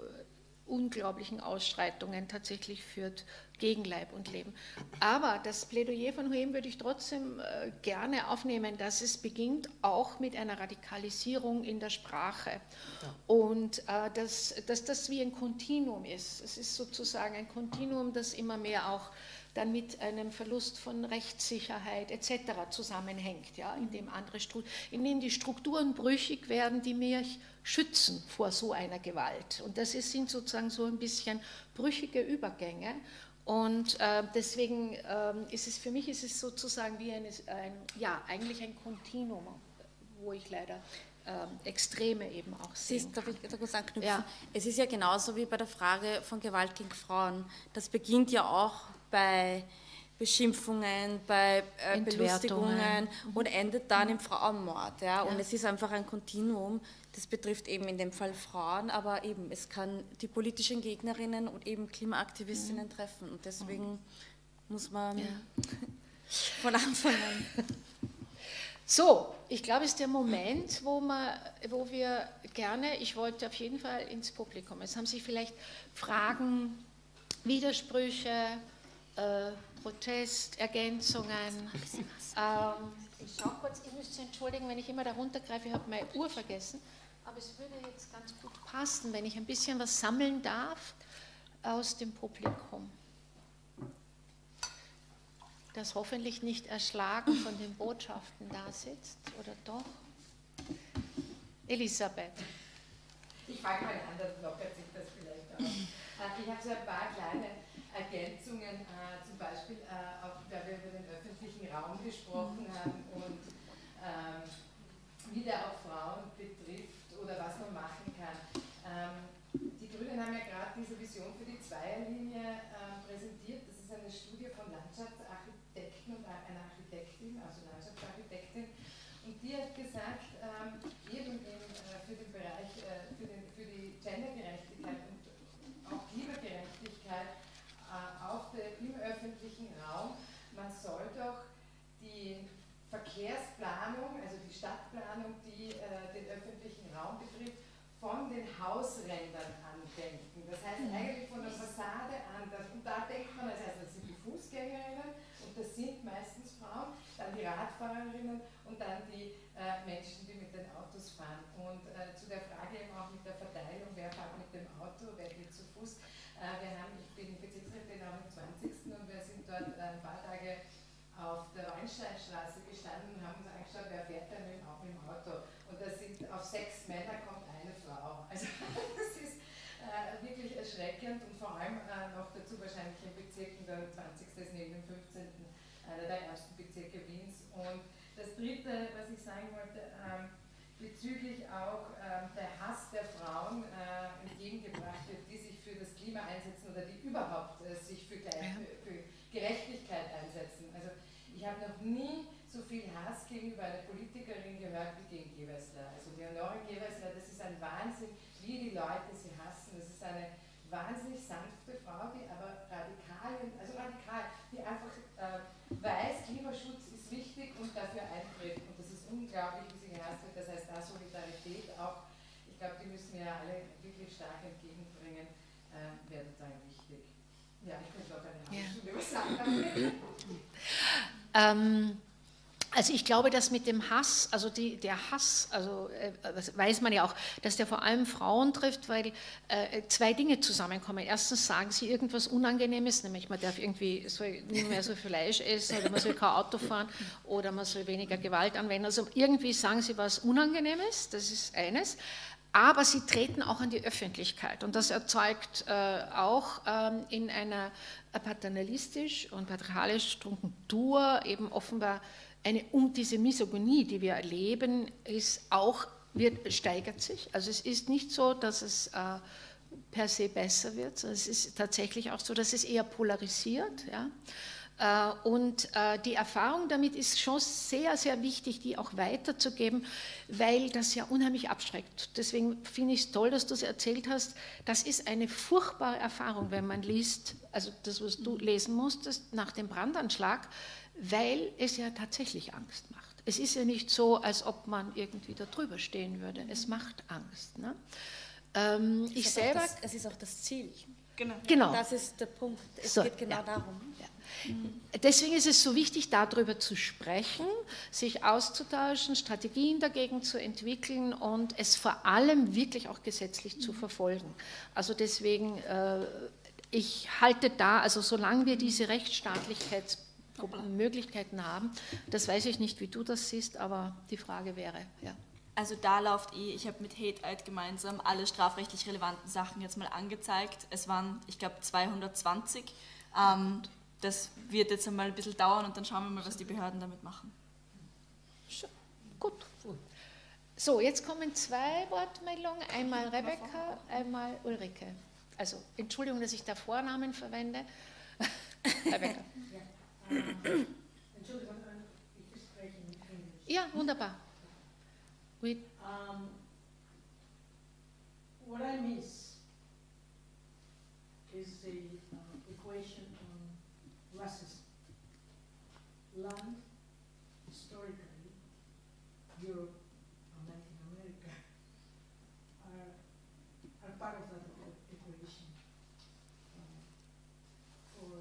unglaublichen Ausschreitungen tatsächlich führt gegen Leib und Leben. Aber das Plädoyer von Huem würde ich trotzdem gerne aufnehmen, dass es beginnt auch mit einer Radikalisierung in der Sprache und dass das wie ein Kontinuum ist. Es ist sozusagen ein Kontinuum, das immer mehr auch dann mit einem Verlust von Rechtssicherheit etc. zusammenhängt, ja, in dem die Strukturen brüchig werden, die mich schützen vor so einer Gewalt. Und das sind sozusagen so ein bisschen brüchige Übergänge. Und deswegen ist es sozusagen wie eigentlich ein Kontinuum, wo ich leider Extreme eben auch sehen. Darf ich da kurz anknüpfen? Ja. Es ist ja genauso wie bei der Frage von Gewalt gegen Frauen. Das beginnt ja auch bei Beschimpfungen, bei Belustigungen und endet dann im Frauenmord. Ja? Und es ist einfach ein Kontinuum, das betrifft eben in dem Fall Frauen, aber eben es kann die politischen Gegnerinnen und eben Klimaaktivistinnen treffen und deswegen muss man von Anfang an. So, ich glaube, es ist der Moment, wo wir gerne, ich wollte auf jeden Fall ins Publikum, es haben sich vielleicht Fragen, Widersprüche, Protest, Ergänzungen. Ich schaue kurz, ihr müsst entschuldigen, wenn ich immer da runtergreife, ich habe meine Uhr vergessen, aber es würde jetzt ganz gut passen, wenn ich ein bisschen was sammeln darf aus dem Publikum, das hoffentlich nicht erschlagen von den Botschaften da sitzt, oder doch? Elisabeth. Ich fange mal an, dann lockert sich das vielleicht auf. Ich habe so ein paar kleine Ergänzungen, zum Beispiel auch, da wir über den öffentlichen Raum gesprochen haben und wie der auch Frauen betrifft oder was man machen kann. Die Grünen haben ja gerade diese Vision für die Zweierlinie präsentiert. Das ist eine Studie von Landschaftsarchitekten und einer Architektin, also Landschaftsarchitektin. Und die hat gesagt, eben für den Bereich, für die Gendergerechtigkeit und auch Klimagerechtigkeit im öffentlichen Raum, man soll doch die Verkehrsplanung, also die Stadtplanung, die den öffentlichen Raum betrifft, von den Hausrändern andenken. Das heißt eigentlich von der Fassade an, und da denkt man, also das sind die Fußgängerinnen und das sind meistens Frauen, dann die Radfahrerinnen und dann die Menschen, die mit den Autos fahren. Und zu der Frage eben auch mit der Verteilung, wer fährt mit dem Auto, wer geht zu Fuß. Ich bin Bezirksrätin am 20. und wir sind dort ein paar Tage auf der Weinsteinstraße gestanden und haben uns angeschaut, wer fährt denn auch im Auto. Und da sind auf 6 Männer kommt eine Frau. Also das ist wirklich erschreckend und vor allem noch dazu wahrscheinlich im Bezirk, der 20. ist neben dem 15. einer der ersten Bezirke Wiens. Und das Dritte, was ich sagen wollte, bezüglich auch der Hass der Frauen entgegengebracht wird, die sich für das Klima einsetzen oder die überhaupt sich für Gerechtigkeit einsetzen. Also ich habe noch nie so viel Hass gegenüber einer Politikerin gehört wie gegen Gewessler. Also Leonore Gewessler, das ist ein Wahnsinn, wie die Leute sie hassen. Das ist eine wahnsinnig sanfte Frau, die aber radikal, die einfach weiß, Klimaschutz ist wichtig und dafür eintritt. Und das ist unglaublich, wie sie gehasst wird. Das heißt, da Solidarität auch, ich glaube, die müssen wir alle wirklich stark entgegenbringen, wäre total wichtig. Ja, ich könnte auch eine halbe Stunde was sagen. Also ich glaube, dass mit dem Hass, also das weiß man ja auch, dass der vor allem Frauen trifft, weil zwei Dinge zusammenkommen. Erstens sagen sie irgendwas Unangenehmes, nämlich man darf irgendwie nicht mehr so viel Fleisch essen oder man soll kein Auto fahren oder man soll weniger Gewalt anwenden. Also irgendwie sagen sie was Unangenehmes, das ist eines. Aber sie treten auch an die Öffentlichkeit und das erzeugt auch in einer paternalistisch und patriarchalisch Struktur eben offenbar diese Misogynie, die wir erleben, steigert sich. Also es ist nicht so, dass es per se besser wird, sondern es ist tatsächlich auch so, dass es eher polarisiert. Ja? Und die Erfahrung damit ist schon sehr, sehr wichtig, die auch weiterzugeben, weil das ja unheimlich abschreckt. Deswegen finde ich es toll, dass du es erzählt hast. Das ist eine furchtbare Erfahrung, wenn man liest, also das, was du lesen musstest, nach dem Brandanschlag, weil es ja tatsächlich Angst macht. Es ist ja nicht so, als ob man irgendwie da drüber stehen würde. Es macht Angst. Ne? Es ist auch das Ziel. Genau. Das ist der Punkt. Es geht genau darum. Ja. Deswegen ist es so wichtig, darüber zu sprechen, sich auszutauschen, Strategien dagegen zu entwickeln und es vor allem wirklich auch gesetzlich zu verfolgen. Also deswegen, ich halte da, also solange wir diese Rechtsstaatlichkeitsmöglichkeiten haben, das weiß ich nicht, wie du das siehst, aber die Frage wäre, ja. Also da läuft ich habe mit HateAid gemeinsam alle strafrechtlich relevanten Sachen jetzt mal angezeigt. Es waren, ich glaube, 220. Das wird jetzt einmal ein bisschen dauern und dann schauen wir mal, was die Behörden damit machen. Gut. So, jetzt kommen zwei Wortmeldungen. Einmal Rebecca, einmal Ulrike. Also, Entschuldigung, dass ich da Vornamen verwende. Rebecca. Ja. Entschuldigung, ich spreche in Englisch. Ja, wunderbar. What I miss is the equation on racism. Land, historically, Europe and Latin America are part of that equation for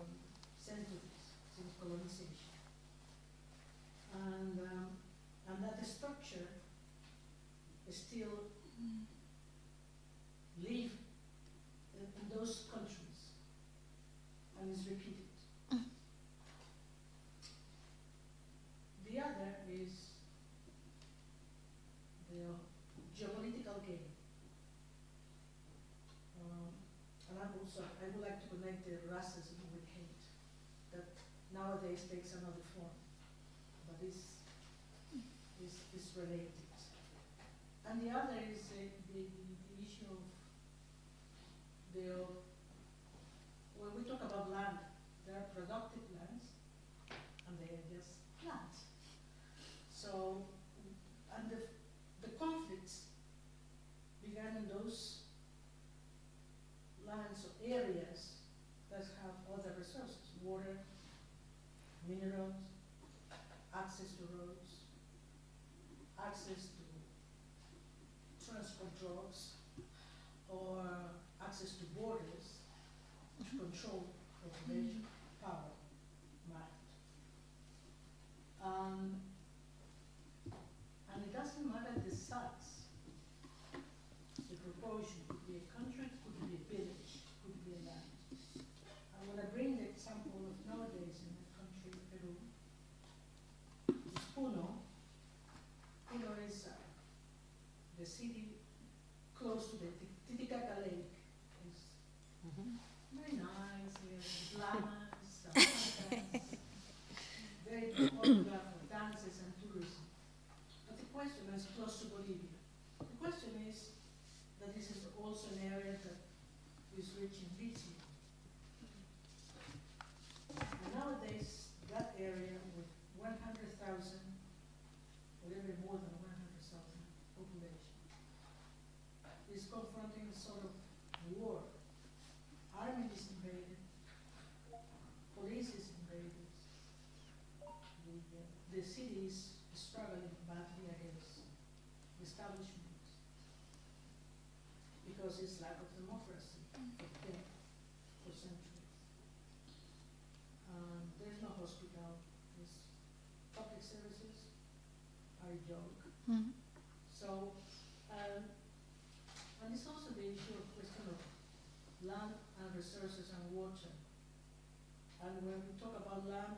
centuries, since colonization. And that structure still live in those countries and is repeated. The other is the geopolitical game. And I would like to connect the racism nowadays takes another form, but is related. And the other is the issue of when we talk about land, there are productive lands and they are just plants. So, and the conflicts began in those lands or areas that have other resources, water, minerals, access to roads, access to transport drugs, or access to borders, to control, population, power, mind. And it doesn't matter the size, the proportion, could be a country, could be a village, could be a land. I want to bring the example of nowadays in the country, Peru, it's Puno. Puno is the city close to the Titicaca Lake. It's very nice, llamas, very popular for dances and tourism. But the question is close to Bolivia. The question is that this is also an area that is rich in lithium. And nowadays, that area with 100,000, or even more than 100,000 population, is confronting a sort of war. Army is invaded, police is invaded, the city is struggling badly against the establishment because it's lack of democracy for centuries. There's no hospital. Public services are a joke. So, and it's also the issue of question of land and resources and water. And when we talk about land,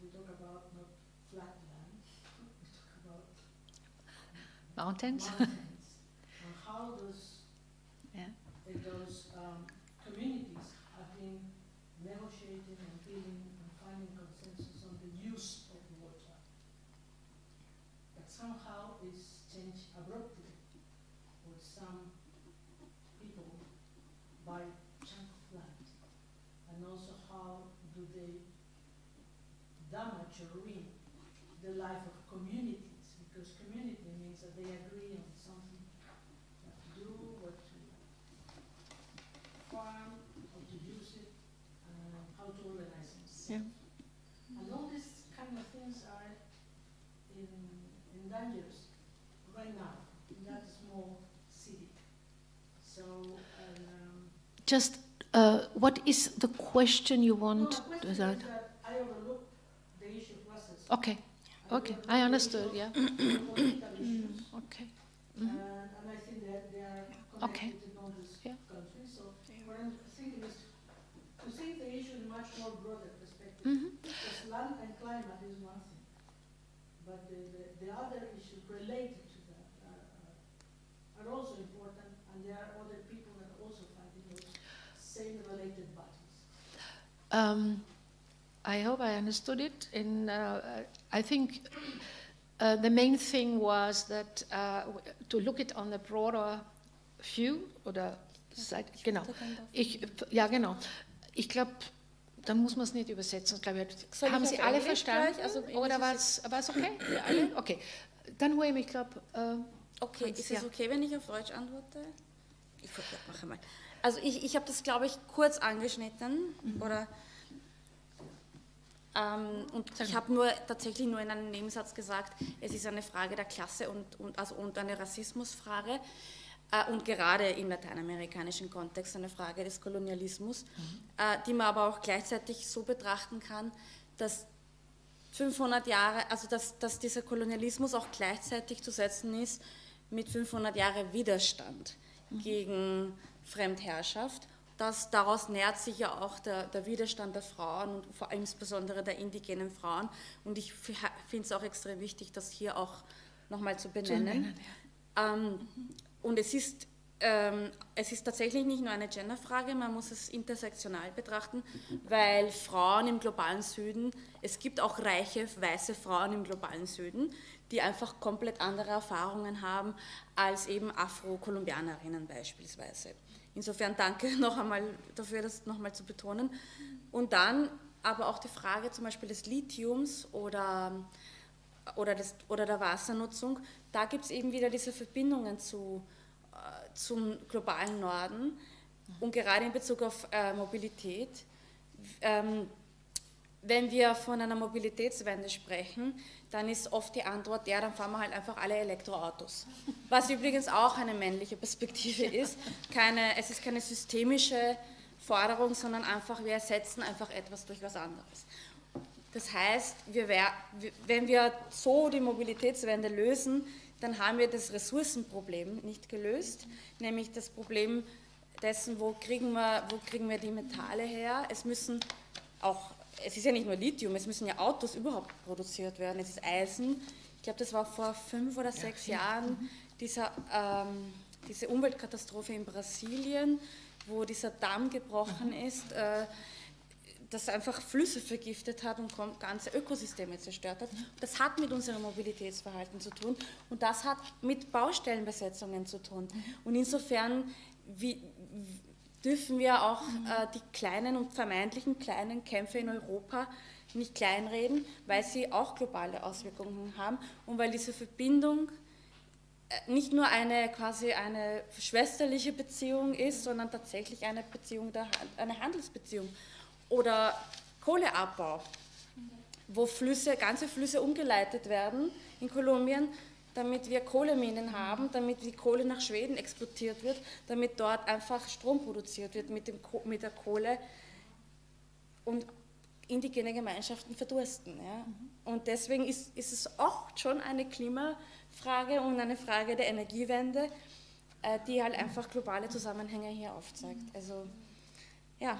we talk about not flat land. We talk about mountains. And how those communities have been negotiating and building and finding consensus on the use of water, that somehow is changed abruptly with some people by chunk of land, and also how do they damage or ruin the life of communities, because community means that they agree on something, what to do, what to farm, how to use it, how to organize themselves. And all these kind of things are in dangers right now in that small city. So, just what is the question you want? No, the question is that I overlooked the issue of racism. Okay, okay, I understood. Yeah. Okay. And I think that they are connected in all these countries. So what I'm thinking is to think the issue in a much more broader perspective. Because land and climate is one thing, but the other issues related to that are also important, and there are other people that are also fighting those same related battles. I hope I understood it. And I think the main thing was that to look it on the broader view or the Seit, genau. Genau. Ich glaube, dann muss man es nicht übersetzen. Ich glaub, haben Sie alle verstanden? Also oder war es okay? Ja, alle? Okay. Dann hole ich mich, glaube okay, ist es okay, wenn ich auf Deutsch antworte? Ich mache mal. Also ich habe das, glaube ich, kurz angeschnitten. Oder, und ich habe tatsächlich nur in einem Nebensatz gesagt, es ist eine Frage der Klasse und eine Rassismusfrage. Und gerade im lateinamerikanischen Kontext eine Frage des Kolonialismus, die man aber auch gleichzeitig so betrachten kann, dass 500 Jahre, also dass dieser Kolonialismus auch gleichzeitig zu setzen ist mit 500 Jahren Widerstand gegen Fremdherrschaft. Daraus nährt sich ja auch der Widerstand der Frauen und vor allem insbesondere der indigenen Frauen. Und ich finde es auch extrem wichtig, das hier auch nochmal zu benennen. Und es ist Es ist tatsächlich nicht nur eine Genderfrage, man muss es intersektional betrachten, weil Frauen im globalen Süden, es gibt auch reiche, weiße Frauen im globalen Süden, die einfach komplett andere Erfahrungen haben als eben Afro-Kolumbianerinnen beispielsweise. Insofern danke noch einmal dafür, das nochmal zu betonen. Und dann aber auch die Frage zum Beispiel des Lithiums oder der Wassernutzung, da gibt es eben wieder diese Verbindungen zum globalen Norden und gerade in Bezug auf Mobilität. Wenn wir von einer Mobilitätswende sprechen, dann ist oft die Antwort, ja, dann fahren wir halt einfach alle Elektroautos. Was übrigens auch eine männliche Perspektive ist. Es ist keine systemische Forderung, sondern einfach, wir ersetzen einfach etwas durch was anderes. Das heißt, wenn wir so die Mobilitätswende lösen, dann haben wir das Ressourcenproblem nicht gelöst, nämlich das Problem dessen, wo kriegen wir die Metalle her. Es ist ja nicht nur Lithium, es müssen ja Autos überhaupt produziert werden, es ist Eisen. Ich glaube, das war vor 5 oder 6 Jahren diese Umweltkatastrophe in Brasilien, wo dieser Damm gebrochen ist, das einfach Flüsse vergiftet hat und ganze Ökosysteme zerstört hat. Das hat mit unserem Mobilitätsverhalten zu tun und das hat mit Baustellenbesetzungen zu tun. Und insofern dürfen wir auch die kleinen und vermeintlichen kleinen Kämpfe in Europa nicht kleinreden, weil sie auch globale Auswirkungen haben und weil diese Verbindung nicht nur quasi eine schwesterliche Beziehung ist, sondern tatsächlich eine Beziehung, eine Handelsbeziehung. Oder Kohleabbau, wo ganze Flüsse umgeleitet werden in Kolumbien, damit wir Kohleminen haben, damit die Kohle nach Schweden exportiert wird, damit dort einfach Strom produziert wird mit der Kohle und indigene Gemeinschaften verdursten. Ja. Und deswegen ist es auch schon eine Klimafrage und eine Frage der Energiewende, die halt einfach globale Zusammenhänge hier aufzeigt. Also, ja.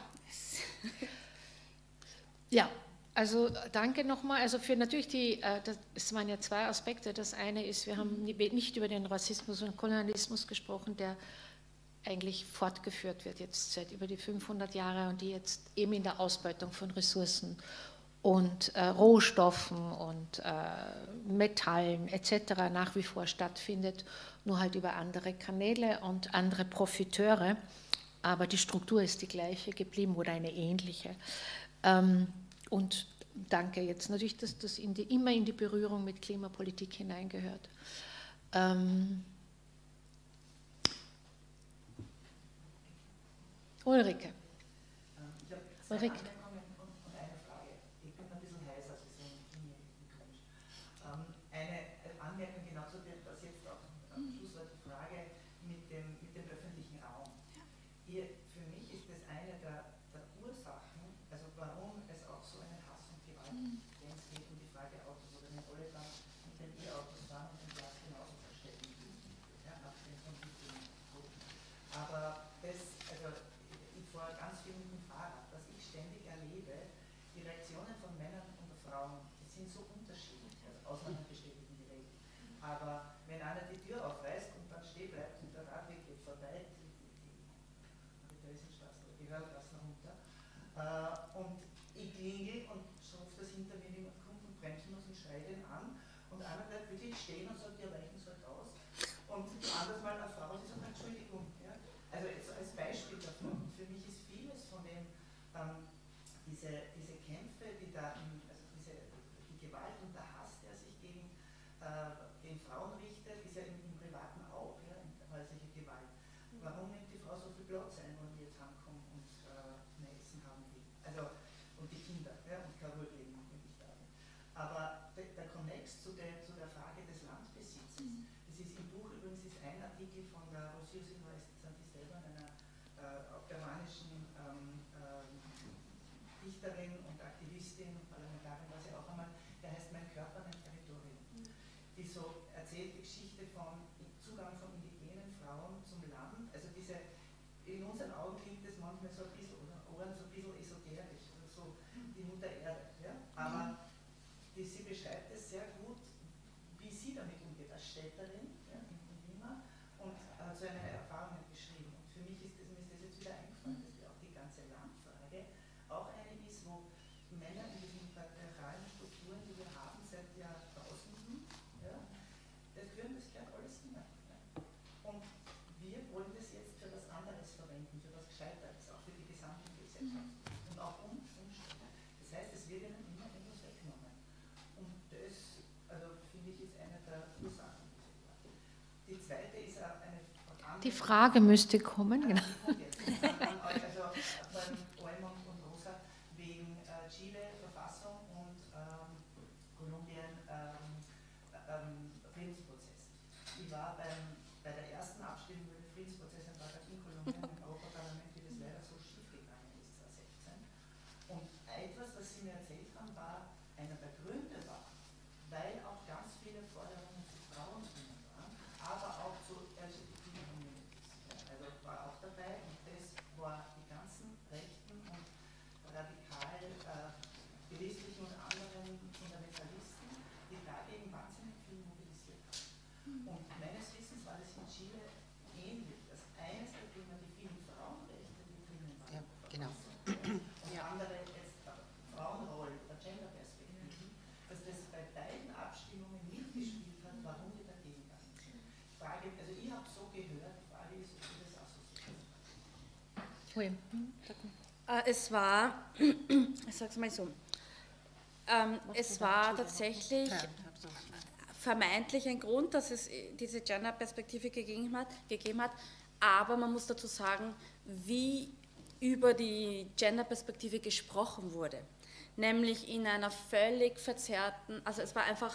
Ja, also danke nochmal. Also für natürlich das waren ja 2 Aspekte. Das eine ist, wir haben nicht über den Rassismus und Kolonialismus gesprochen, der eigentlich fortgeführt wird jetzt seit über die 500 Jahre und die jetzt eben in der Ausbeutung von Ressourcen und Rohstoffen und Metallen etc. nach wie vor stattfindet, nur halt über andere Kanäle und andere Profiteure. Aber die Struktur ist die gleiche geblieben oder eine ähnliche. Und danke jetzt natürlich, dass das immer in die Berührung mit Klimapolitik hineingehört. Ulrike. Ich habe 2 Anmerkungen und eine Frage. Ich bin ein bisschen heißer, deswegen bin ich nicht komisch. Eine Anmerkung genau zu dem, dass jetzt auch am Schluss war die Frage mit dem öffentlichen Raum. Für mich ist das eine der Ursachen, also warum es auch so einen Hass und Gewalt wenn es geht um die Frage Autos oder nicht alle dann mit den E-Autos fahren und den Platz genauso verstecken, ja, nach den Konflikten. Aber ich fahre ganz viel mit dem Fahrrad, was ich ständig erlebe, die Reaktionen von Männern und Frauen, die sind so unterschiedlich, also Ausnahmen bestätigen die Regel. Aber wenn einer die Tür aufreißt und dann stehen bleibt und der Radweg geht vorbei, das runter. Und ich klingel und schaffe das hinter mir, jemand kommt und bremsen muss und schreit ihn an. Und einer bleibt wirklich stehen und sagt, ja, weichen sollt aus. Und anders mal eine Frau, die sagt, Entschuldigung. Ja? Also jetzt als Beispiel davon. Für mich ist vieles von dem, diese Kämpfe, die Gewalt und der Hass, der sich gegen den Frauen richtet, ist ja im Privaten auch, ja, häusliche Gewalt. Warum nimmt die Frau so viel Platz ein? Aber der Konnex zu der Frage des Landbesitzes, das ist im Buch übrigens ein Artikel von der Rosa Euler-Rolle, die selber einer germanischen Dichterin und Aktivistin, Parlamentarin war sie auch einmal, der heißt Mein Körper, mein Territorium, die so erzählt die Geschichte von Zugang von indigenen Frauen zum Land, also in unseren Augen klingt das manchmal so ein bisschen, oder Ohren so ein bisschen esoterisch, oder so die Mutter Erde, ja? Aber sie beschreibt es sehr gut, wie sie damit umgeht, als Städterin, ja, in Lima, und so eine Erfahrung geschrieben. einer in diesen patriarchalen Strukturen, die wir haben seit Jahrtausenden, ja, da können das gleich alles hin. Und wir wollen das jetzt für was anderes verwenden, für was Gescheiteres, auch für die gesamte Gesellschaft und auch umstellen. Das heißt, es wird ihnen immer etwas weggenommen. Und das, also, finde ich, ist eine der Ursachen. Die zweite ist eine Frage. Die Frage müsste kommen, genau. Also beim Olm und Rosa wegen Chile, Verfassung und Kolumbien, Friedensprozess. Ich war bei der ersten Abstimmung über den Friedensprozess in Kolumbien im Europaparlament, wie das leider so schief gegangen ist, 2016. Und etwas, das Sie mir erzählt haben, war, einer der Gründe war, weil auch ganz viele Forderungen zu Frauen drinnen waren, aber auch zu LGBT-Communities. Also war auch dabei, und das war die ganzen Rechten und radikal christlichen und anderen Fundamentalisten, die dagegen wahnsinnig viel mobilisiert haben. Und meines Wissens war das in Chile ähnlich, dass eines der Gründe die vielen Frauenrechte, die drinnen waren, ja, genau. Und andere jetzt Frauenrolle, Gender-Perspektiven, dass das bei beiden Abstimmungen mitgespielt hat, warum die dagegen waren. Frage, also ich habe so gehört, die Frage ist, ob Sie das auch so sehen. Ich sag's mal so, es war tatsächlich vermeintlich ein Grund, dass es diese Gender-Perspektive gegeben hat, aber man muss dazu sagen, wie über die Gender-Perspektive gesprochen wurde, nämlich in einer völlig verzerrten, also es war einfach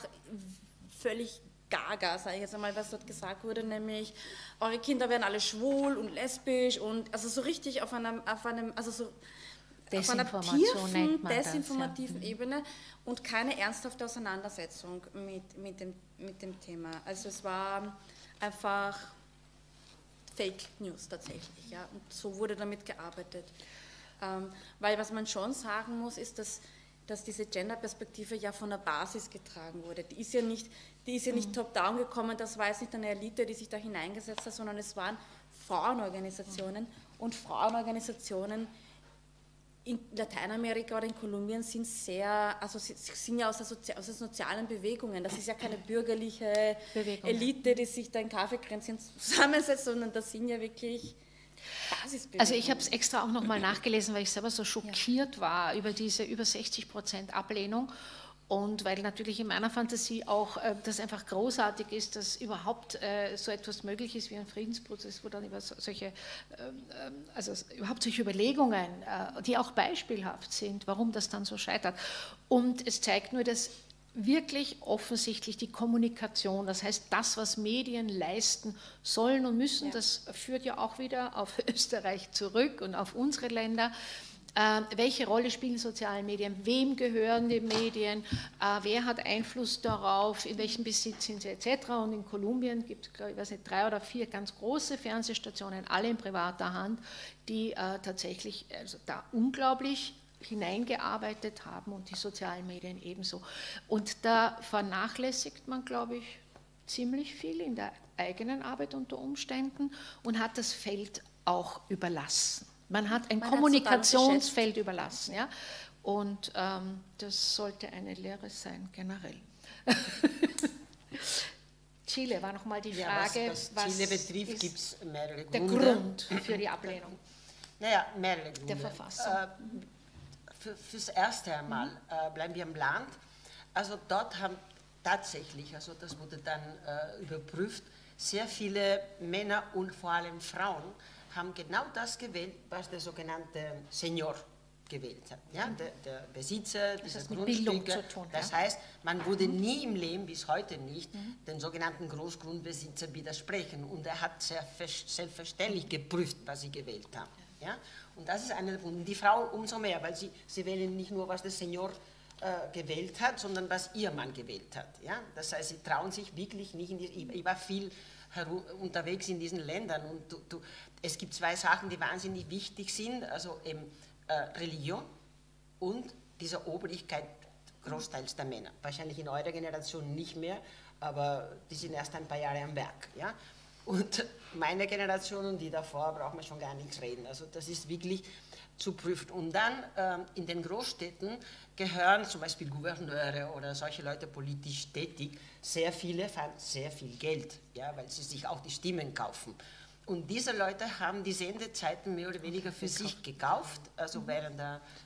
völlig gaga, sage ich jetzt einmal, was dort gesagt wurde, nämlich eure Kinder werden alle schwul und lesbisch und also so richtig auf einer desinformativen Ebene und keine ernsthafte Auseinandersetzung mit dem Thema. Also es war einfach Fake News tatsächlich, ja, und so wurde damit gearbeitet. Weil was man schon sagen muss, ist, dass diese Gender-Perspektive ja von der Basis getragen wurde. Die ist ja nicht top-down gekommen, das war jetzt nicht eine Elite, die sich da hineingesetzt hat, sondern es waren Frauenorganisationen, und Frauenorganisationen in Lateinamerika oder in Kolumbien sind sehr, also sind ja aus den sozialen Bewegungen. Das ist ja keine bürgerliche Bewegung. Elite, die sich da in Kaffeekränzchen zusammensetzt, sondern das sind ja wirklich Basisbewegungen. Also ich habe es extra auch nochmal nachgelesen, weil ich selber so schockiert war über diese über 60% Ablehnung. Und weil natürlich in meiner Fantasie auch das einfach großartig ist, dass überhaupt so etwas möglich ist wie ein Friedensprozess, wo dann über solche Überlegungen, die auch beispielhaft sind, warum das dann so scheitert. Und es zeigt nur, dass wirklich offensichtlich die Kommunikation, das heißt das, was Medien leisten sollen und müssen, das führt ja auch wieder auf Österreich zurück und auf unsere Länder. Welche Rolle spielen soziale Medien? Wem gehören die Medien? Wer hat Einfluss darauf? In welchem Besitz sind sie etc.? Und in Kolumbien gibt es, ich weiß nicht, 3 oder 4 ganz große Fernsehstationen, alle in privater Hand, die tatsächlich da unglaublich hineingearbeitet haben und die sozialen Medien ebenso. Und da vernachlässigt man, glaube ich, ziemlich viel in der eigenen Arbeit unter Umständen und hat das Feld auch überlassen. Man hat ein Kommunikationsfeld überlassen, ja? Und das sollte eine Lehre sein, generell. Chile war nochmal die Frage, ja, was Chile betrifft, gibt es mehrere Gründe. Der Grund für die Ablehnung. Naja, mehrere Gründe. Der Verfassung. Fürs Erste einmal bleiben wir im Land. Also dort haben tatsächlich, also das wurde dann überprüft, sehr viele Männer und vor allem Frauen haben genau das gewählt, was der sogenannte Senior gewählt hat. Ja, der Besitzer dieser Grundstücke. Das heißt, man würde nie im Leben, bis heute nicht, den sogenannten Großgrundbesitzer widersprechen. Und er hat selbstverständlich geprüft, was sie gewählt haben. Ja? Und das ist einer der Gründe. Die Frau umso mehr, weil sie wählen nicht nur, was der Senior gewählt hat, sondern was ihr Mann gewählt hat. Ja? Das heißt, sie trauen sich wirklich nicht in die... Ich war viel unterwegs in diesen Ländern und es gibt 2 Sachen, die wahnsinnig wichtig sind, also eben Religion und diese Obrigkeit großteils der Männer, wahrscheinlich in eurer Generation nicht mehr, aber die sind erst ein paar Jahre am Werk, ja? Und meine Generation und die davor braucht man schon gar nichts reden. Also das ist wirklich zu prüfen. Und dann in den Großstädten gehören zum Beispiel Gouverneure oder solche Leute politisch tätig. Sehr viele haben sehr viel Geld, ja, weil sie sich auch die Stimmen kaufen. Und diese Leute haben die Sendezeiten mehr oder weniger für sich gekauft, also während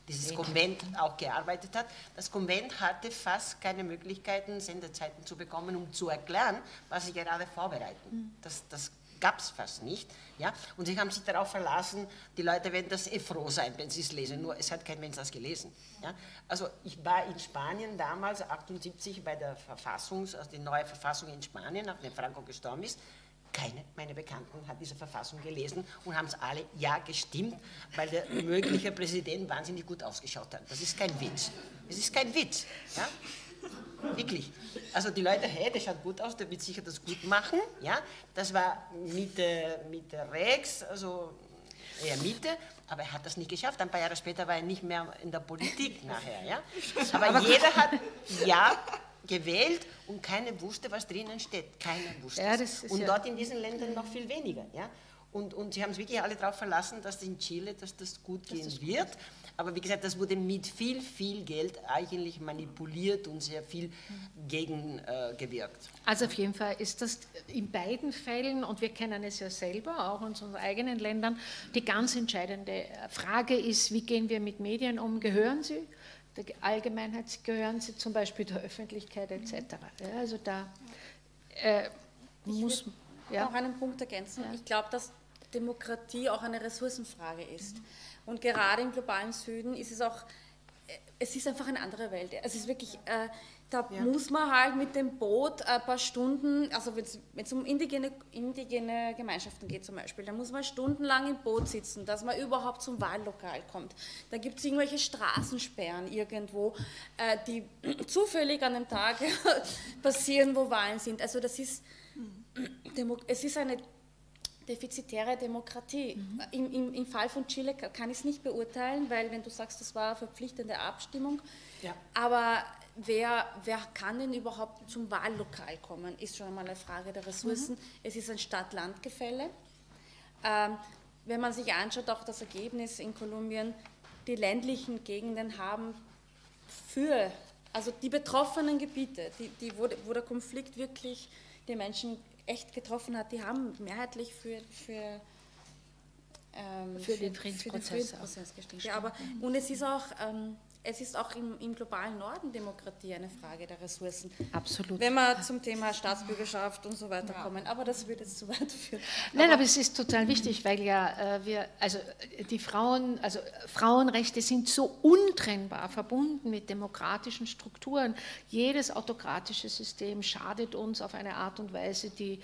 dieses Konvent auch gearbeitet hat. Das Konvent hatte fast keine Möglichkeiten, Sendezeiten zu bekommen, um zu erklären, was sie gerade vorbereiten. Das gab es fast nicht. Ja? Und sie haben sich darauf verlassen, die Leute werden das eh froh sein, wenn sie es lesen, nur es hat kein Mensch das gelesen. Ja? Also ich war in Spanien damals, 1978, bei der Verfassung, also die neue Verfassung in Spanien, nachdem Franco gestorben ist. Keine meiner Bekannten hat diese Verfassung gelesen und haben es alle ja gestimmt, weil der mögliche Präsident wahnsinnig gut ausgeschaut hat. Das ist kein Witz. Es ist kein Witz. Ja? Wirklich. Also die Leute, hey, der schaut gut aus, der wird sicher das gut machen. Ja? Das war Mitte rechts, also eher Mitte, aber er hat das nicht geschafft. Ein paar Jahre später war er nicht mehr in der Politik nachher. Ja? Aber jeder hat ja gewählt und keiner wusste, was drinnen steht. Keiner wusste es. Ja, und ja, dort in diesen Ländern noch viel weniger. Ja? Und sie haben es wirklich alle darauf verlassen, dass in Chile, dass das gut gehen wird. Aber wie gesagt, das wurde mit viel Geld eigentlich manipuliert und sehr viel gegen gewirkt. Also auf jeden Fall ist das in beiden Fällen, und wir kennen es ja selber, auch in unseren eigenen Ländern, die ganz entscheidende Frage ist, wie gehen wir mit Medien um? Gehören sie der Allgemeinheit, gehören sie zum Beispiel der Öffentlichkeit etc. Ja, also da muss man noch einen Punkt ergänzen. Ja. Ich glaube, dass Demokratie auch eine Ressourcenfrage ist. Mhm. Und gerade im globalen Süden ist es auch, es ist einfach eine andere Welt. Es ist wirklich, da muss man halt mit dem Boot ein paar Stunden, also wenn es um indigene Gemeinschaften geht zum Beispiel, da muss man stundenlang im Boot sitzen, dass man überhaupt zum Wahllokal kommt. Da gibt es irgendwelche Straßensperren irgendwo, die zufällig an dem Tag passieren, wo Wahlen sind. Also das ist, es ist eine defizitäre Demokratie. Mhm. Im Fall von Chile kann ich es nicht beurteilen, weil wenn du sagst, das war eine verpflichtende Abstimmung, aber wer kann denn überhaupt zum Wahllokal kommen, ist schon einmal eine Frage der Ressourcen. Mhm. Es ist ein Stadt-Land-Gefälle. Wenn man sich anschaut, auch das Ergebnis in Kolumbien, die ländlichen Gegenden haben für, also die betroffenen Gebiete, wo der Konflikt wirklich die Menschen echt getroffen hat, die haben mehrheitlich für den Friedensprozess gestimmt. Ja, aber, und es ist auch im globalen Norden Demokratie eine Frage der Ressourcen. Absolut. Wenn wir zum Thema Staatsbürgerschaft und so weiter kommen, aber das würde jetzt zu weit führen. Nein, aber es ist total wichtig, weil ja Frauenrechte sind so untrennbar verbunden mit demokratischen Strukturen. Jedes autokratische System schadet uns auf eine Art und Weise, die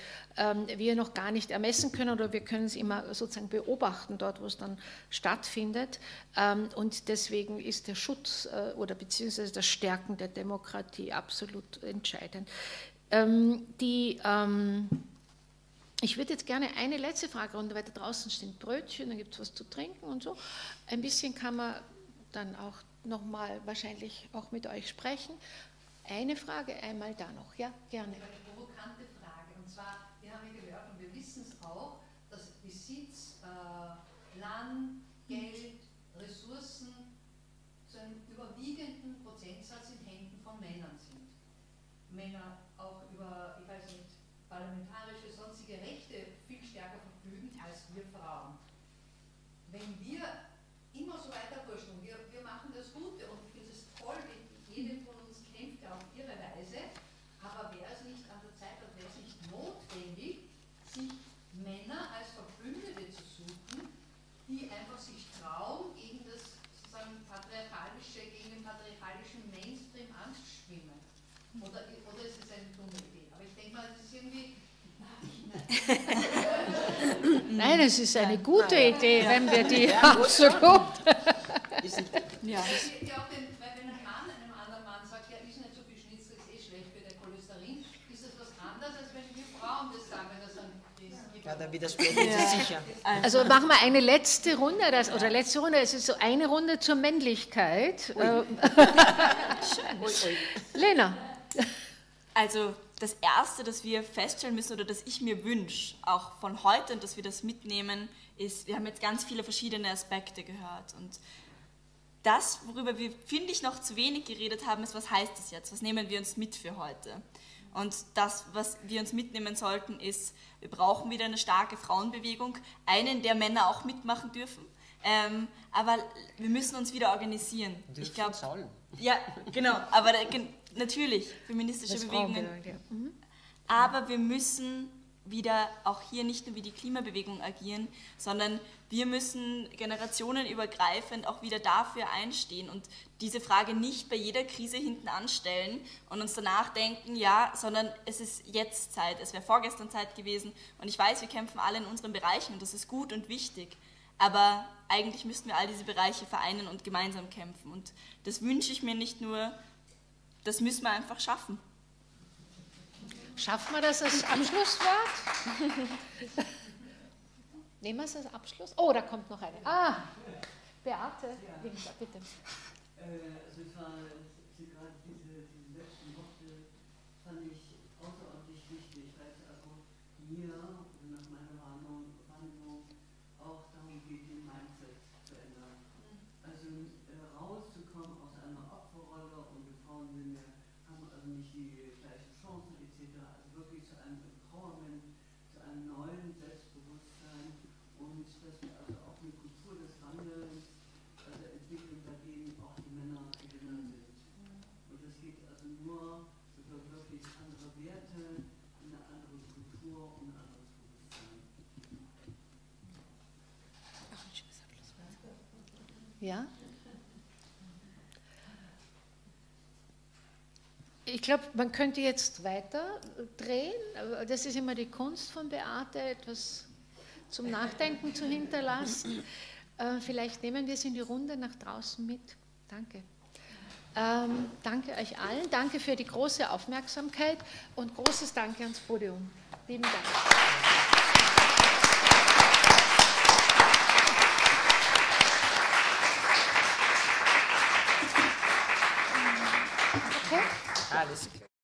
wir noch gar nicht ermessen können, oder wir können es immer sozusagen beobachten, dort wo es dann stattfindet. Und deswegen ist der Schutz oder beziehungsweise das Stärken der Demokratie absolut entscheidend. Ich würde jetzt gerne eine letzte Fragerunde, weil da draußen stehen Brötchen, dann gibt es was zu trinken und so. Ein bisschen kann man dann auch nochmal wahrscheinlich auch mit euch sprechen. Eine Frage einmal da noch, ja, gerne. Eine provokante Frage, und zwar, wir haben ja gehört und wir wissen es auch, dass Besitz, Land, Geld, Ressourcen, überwiegenden Prozentsatz in Händen von Männern sind. Männer auch über, ich weiß nicht, parlamentarische, sonstige Rechte viel stärker verfügen als wir Frauen. Wenn wir immer so weiterpushen und wir machen das Gute und ich finde es toll, jede von uns kämpft auf ihre Weise, aber wäre es nicht an der Zeit, oder wäre es nicht notwendig, sich Männer als Verbündete zu suchen, die einfach sich trauen, gegen das gegen den patriarchalischen Mainstream anzuschwimmen. Oder ist es eine dumme Idee? Aber ich denke mal, das ist irgendwie... Nein, es ist eine gute Idee, wenn wir die absolut... Ja. Es gibt ja auch den, wenn ein Mann einem anderen Mann sagt, ja, ist nicht so viel Schnitzel, ist eh schlecht für den Cholesterin, ist das was anderes, als wenn wir Frauen das sagen, wenn das ein... Ja, da widersprechen Sie sicher. Also machen wir eine letzte Runde, es ist so eine Runde zur Männlichkeit. Ui. Lena. Also das Erste, das wir feststellen müssen oder das ich mir wünsche, auch von heute, und dass wir das mitnehmen, ist, wir haben jetzt ganz viele verschiedene Aspekte gehört. Und das, worüber wir, finde ich, noch zu wenig geredet haben, ist, was heißt das jetzt? Was nehmen wir uns mit für heute? Und das, was wir uns mitnehmen sollten, ist, wir brauchen wieder eine starke Frauenbewegung, eine, in der Männer auch mitmachen dürfen. Aber wir müssen uns wieder organisieren. Ich glaube, ja, genau, aber natürlich, feministische das Bewegungen. Ja. Mhm. Aber wir müssen wieder auch hier nicht nur wie die Klimabewegung agieren, sondern wir müssen generationenübergreifend auch wieder dafür einstehen und diese Frage nicht bei jeder Krise hinten anstellen und uns danach denken, ja, sondern es ist jetzt Zeit, es wäre vorgestern Zeit gewesen, und ich weiß, wir kämpfen alle in unseren Bereichen und das ist gut und wichtig, aber eigentlich müssten wir all diese Bereiche vereinen und gemeinsam kämpfen, und das wünsche ich mir nicht nur, das müssen wir einfach schaffen. Schaffen wir das als Abschlusswort? Nehmen wir es als Abschluss? Oh, da kommt noch eine. Ah, Beate, ja. Links, bitte. Also ich war gerade diese letzten Worte, fand ich außerordentlich wichtig, weil es also mir nach meiner Wahrnehmung auch darum geht, den Mindset zu ändern. Also rauszukommen aus einer Opferrolle, und die Frauen sind ja, haben also nicht die neuen Selbstbewusstsein, und dass wir also auch eine Kultur des Handelns, also entwickeln, bei denen auch die Männer Gewinner sind. Und das geht also nur über wirklich andere Werte, eine andere Kultur und ein anderes Bewusstsein. Auch ein schönes Abschlusswort. Ja? Ich glaube, man könnte jetzt weiter drehen. Das ist immer die Kunst von Beate, etwas zum Nachdenken zu hinterlassen. Vielleicht nehmen wir es in die Runde nach draußen mit. Danke. Danke euch allen. Danke für die große Aufmerksamkeit und großes Danke ans Podium. Lieben Dank. Alles klar.